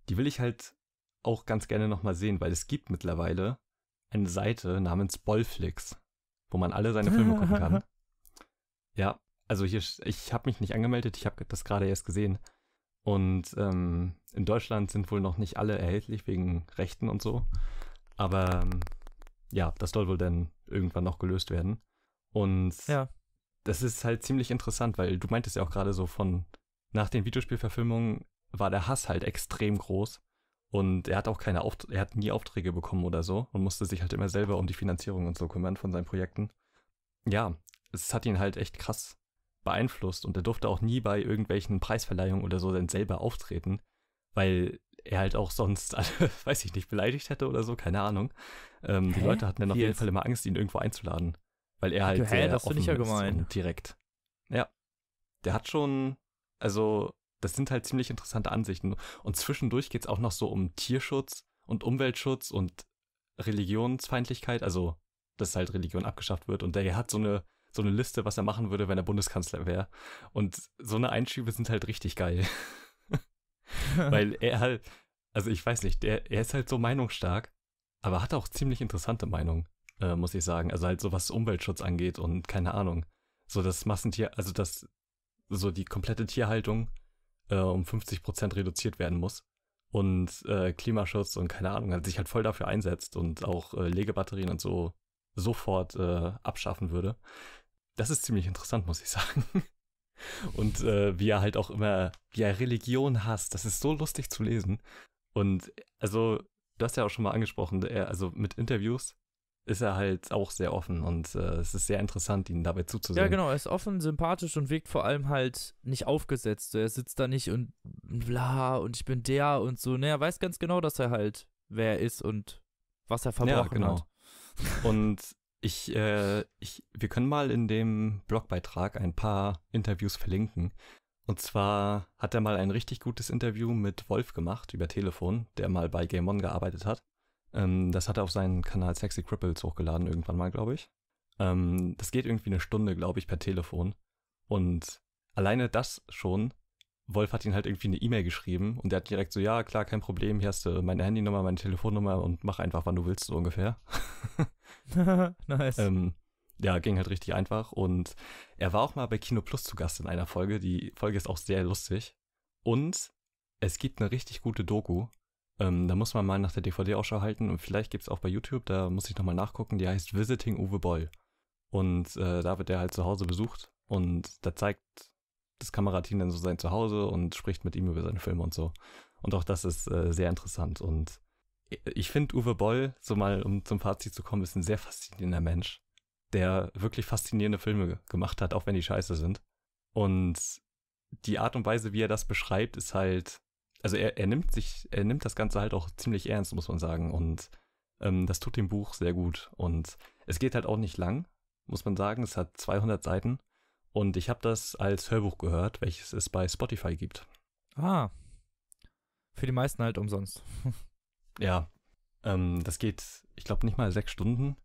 die will ich halt auch ganz gerne nochmal sehen, weil es gibt mittlerweile eine Seite namens Bollflix, wo man alle seine Filme gucken kann. Ja, also hier, ich habe mich nicht angemeldet, ich habe das gerade erst gesehen. Und ähm, in Deutschland sind wohl noch nicht alle erhältlich wegen Rechten und so. Aber ähm, ja, das soll wohl dann irgendwann noch gelöst werden. Und ja. Das ist halt ziemlich interessant, weil du meintest ja auch gerade so von, nach den Videospielverfilmungen war der Hass halt extrem groß und er hat auch keine Auft- er hat nie Aufträge bekommen oder so und musste sich halt immer selber um die Finanzierung und so kümmern von seinen Projekten. Ja, es hat ihn halt echt krass beeinflusst und er durfte auch nie bei irgendwelchen Preisverleihungen oder so dann selber auftreten, weil er halt auch sonst alle, weiß ich nicht, beleidigt hätte oder so, keine Ahnung. Ähm, die Leute hatten dann auf jeden Fall immer Angst, ihn irgendwo einzuladen. weil er halt Hä, das finde ich ja gemein. Direkt. Ja. Der hat schon, also das sind halt ziemlich interessante Ansichten. Und zwischendurch geht es auch noch so um Tierschutz und Umweltschutz und Religionsfeindlichkeit, also dass halt Religion abgeschafft wird. Und der hat so eine, so eine Liste, was er machen würde, wenn er Bundeskanzler wäre. Und so eine Einschübe sind halt richtig geil. Weil er halt, also ich weiß nicht, der, er ist halt so meinungsstark, aber hat auch ziemlich interessante Meinungen, äh, muss ich sagen. Also halt so, was Umweltschutz angeht und keine Ahnung. So das Massentier, also das, so die komplette Tierhaltung äh, um fünfzig Prozent reduziert werden muss. Und äh, Klimaschutz und keine Ahnung, hat sich halt voll dafür einsetzt und auch äh, Legebatterien und so sofort äh, abschaffen würde. Das ist ziemlich interessant, muss ich sagen. Und äh, wie er halt auch immer, wie er Religion hasst, das ist so lustig zu lesen. Und also, du hast ja auch schon mal angesprochen, er, also mit Interviews ist er halt auch sehr offen und äh, es ist sehr interessant, ihn dabei zuzusehen. Ja genau, er ist offen, sympathisch und wirkt vor allem halt nicht aufgesetzt. So, er sitzt da nicht und bla und ich bin der und so. Ne, er weiß ganz genau, dass er halt wer er ist und was er verbrochen ja, genau. hat. Und ich, äh, ich, wir können mal in dem Blogbeitrag ein paar Interviews verlinken. Und zwar hat er mal ein richtig gutes Interview mit Wolf gemacht über Telefon, der mal bei Game On gearbeitet hat. Ähm, das hat er auf seinen Kanal Sexy Cripples hochgeladen irgendwann mal, glaube ich. Ähm, das geht irgendwie eine Stunde, glaube ich, per Telefon. Und alleine das schon, Wolf hat ihn halt irgendwie eine E-Mail geschrieben und der hat direkt so, ja klar, kein Problem, hier hast du meine Handynummer, meine Telefonnummer und mach einfach, wann du willst, so ungefähr. Nice. Ähm, ja, ging halt richtig einfach und er war auch mal bei Kino Plus zu Gast in einer Folge. Die Folge ist auch sehr lustig und es gibt eine richtig gute Doku. Ähm, da muss man mal nach der D V D Ausschau halten und vielleicht gibt es auch bei YouTube, da muss ich nochmal nachgucken, die heißt Visiting Uwe Boll. Und äh, da wird er halt zu Hause besucht und da zeigt das Kamerateam dann so sein Zuhause und spricht mit ihm über seine Filme und so. Und auch das ist äh, sehr interessant und ich finde Uwe Boll, so mal um zum Fazit zu kommen, ist ein sehr faszinierender Mensch, der wirklich faszinierende Filme gemacht hat, auch wenn die scheiße sind. Und die Art und Weise, wie er das beschreibt, ist halt, also er, er nimmt sich, er nimmt das Ganze halt auch ziemlich ernst, muss man sagen. Und ähm, das tut dem Buch sehr gut. Und es geht halt auch nicht lang, muss man sagen. Es hat zweihundert Seiten. Und ich habe das als Hörbuch gehört, welches es bei Spotify gibt. Ah, für die meisten halt umsonst. Ja, ähm, das geht, ich glaube, nicht mal sechs Stunden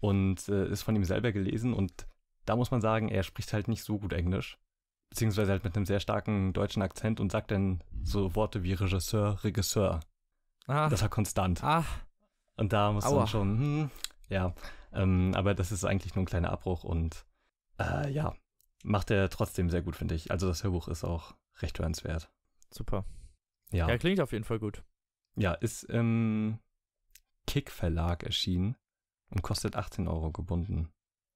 und äh, ist von ihm selber gelesen und da muss man sagen, er spricht halt nicht so gut Englisch, beziehungsweise halt mit einem sehr starken deutschen Akzent und sagt dann so Worte wie Regisseur, Regisseur. Ah. Das war konstant. Ah. Und da muss man schon, hm, ja, ähm, aber das ist eigentlich nur ein kleiner Abbruch und äh, ja, macht er trotzdem sehr gut, finde ich. Also das Hörbuch ist auch recht hörenswert. Super. Ja. Ja, klingt auf jeden Fall gut. Ja, ist im Kick Verlag erschienen und kostet achtzehn Euro gebunden,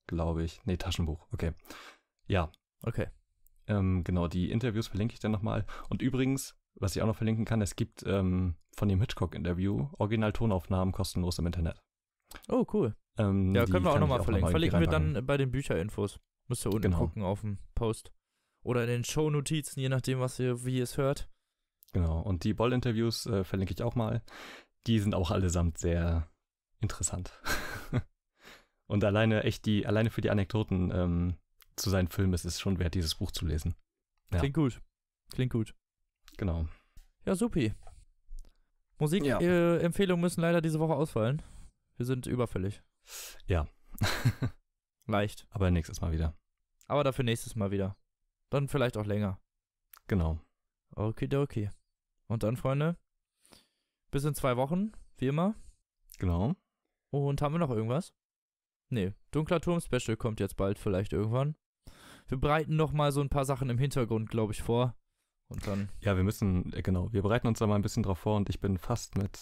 glaube ich. Nee, Taschenbuch, okay. Ja. Okay. Ähm, genau, die Interviews verlinke ich dann nochmal. Und übrigens, was ich auch noch verlinken kann, es gibt ähm, von dem Hitchcock-Interview Original-Tonaufnahmen kostenlos im Internet. Oh, cool. Ähm, ja, können wir auch nochmal verlinken. Noch verlinken wir dann bei den Bücherinfos. Müsst ihr unten genau. gucken auf dem Post. Oder in den Shownotizen, je nachdem, was ihr, wie ihr es hört. Genau, und die Boll-Interviews äh, verlinke ich auch mal. Die sind auch allesamt sehr interessant. Und alleine echt die, alleine für die Anekdoten ähm, zu seinen Filmen ist es schon wert, dieses Buch zu lesen. Ja. Klingt gut. Klingt gut. Genau. Ja, supi. Musikempfehlungen ja. äh, müssen leider diese Woche ausfallen. Wir sind überfällig. Ja. Leicht. Aber nächstes Mal wieder. Aber dafür nächstes Mal wieder. Dann vielleicht auch länger. Genau. Okidoki. Und dann, Freunde, bis in zwei Wochen, wie immer. Genau. Und haben wir noch irgendwas? Nee, Dunkler Turm Special kommt jetzt bald vielleicht irgendwann. Wir bereiten noch mal so ein paar Sachen im Hintergrund, glaube ich, vor. Und dann... Ja, wir müssen, genau, wir bereiten uns da mal ein bisschen drauf vor und ich bin fast mit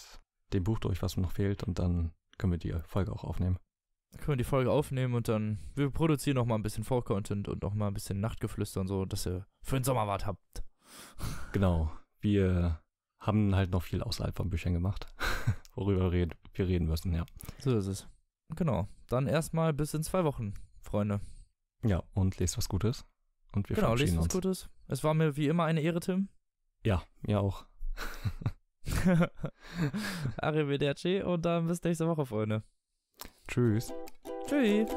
dem Buch durch, was mir noch fehlt und dann können wir die Folge auch aufnehmen. Dann können wir die Folge aufnehmen und dann, wir produzieren noch mal ein bisschen Vor-Content und noch mal ein bisschen Nachtgeflüster und so, dass ihr für den Sommer was habt. Genau, wir haben halt noch viel außerhalb von Büchern gemacht, worüber red, wir reden müssen, ja. So ist es. Genau, dann erstmal bis in zwei Wochen, Freunde. Ja, und lest was Gutes. Und wir genau, verabschieden uns. Genau, lest was Gutes. Es war mir wie immer eine Ehre, Tim. Ja, mir auch. Arrivederci und dann bis nächste Woche, Freunde. Tschüss. Tschüss.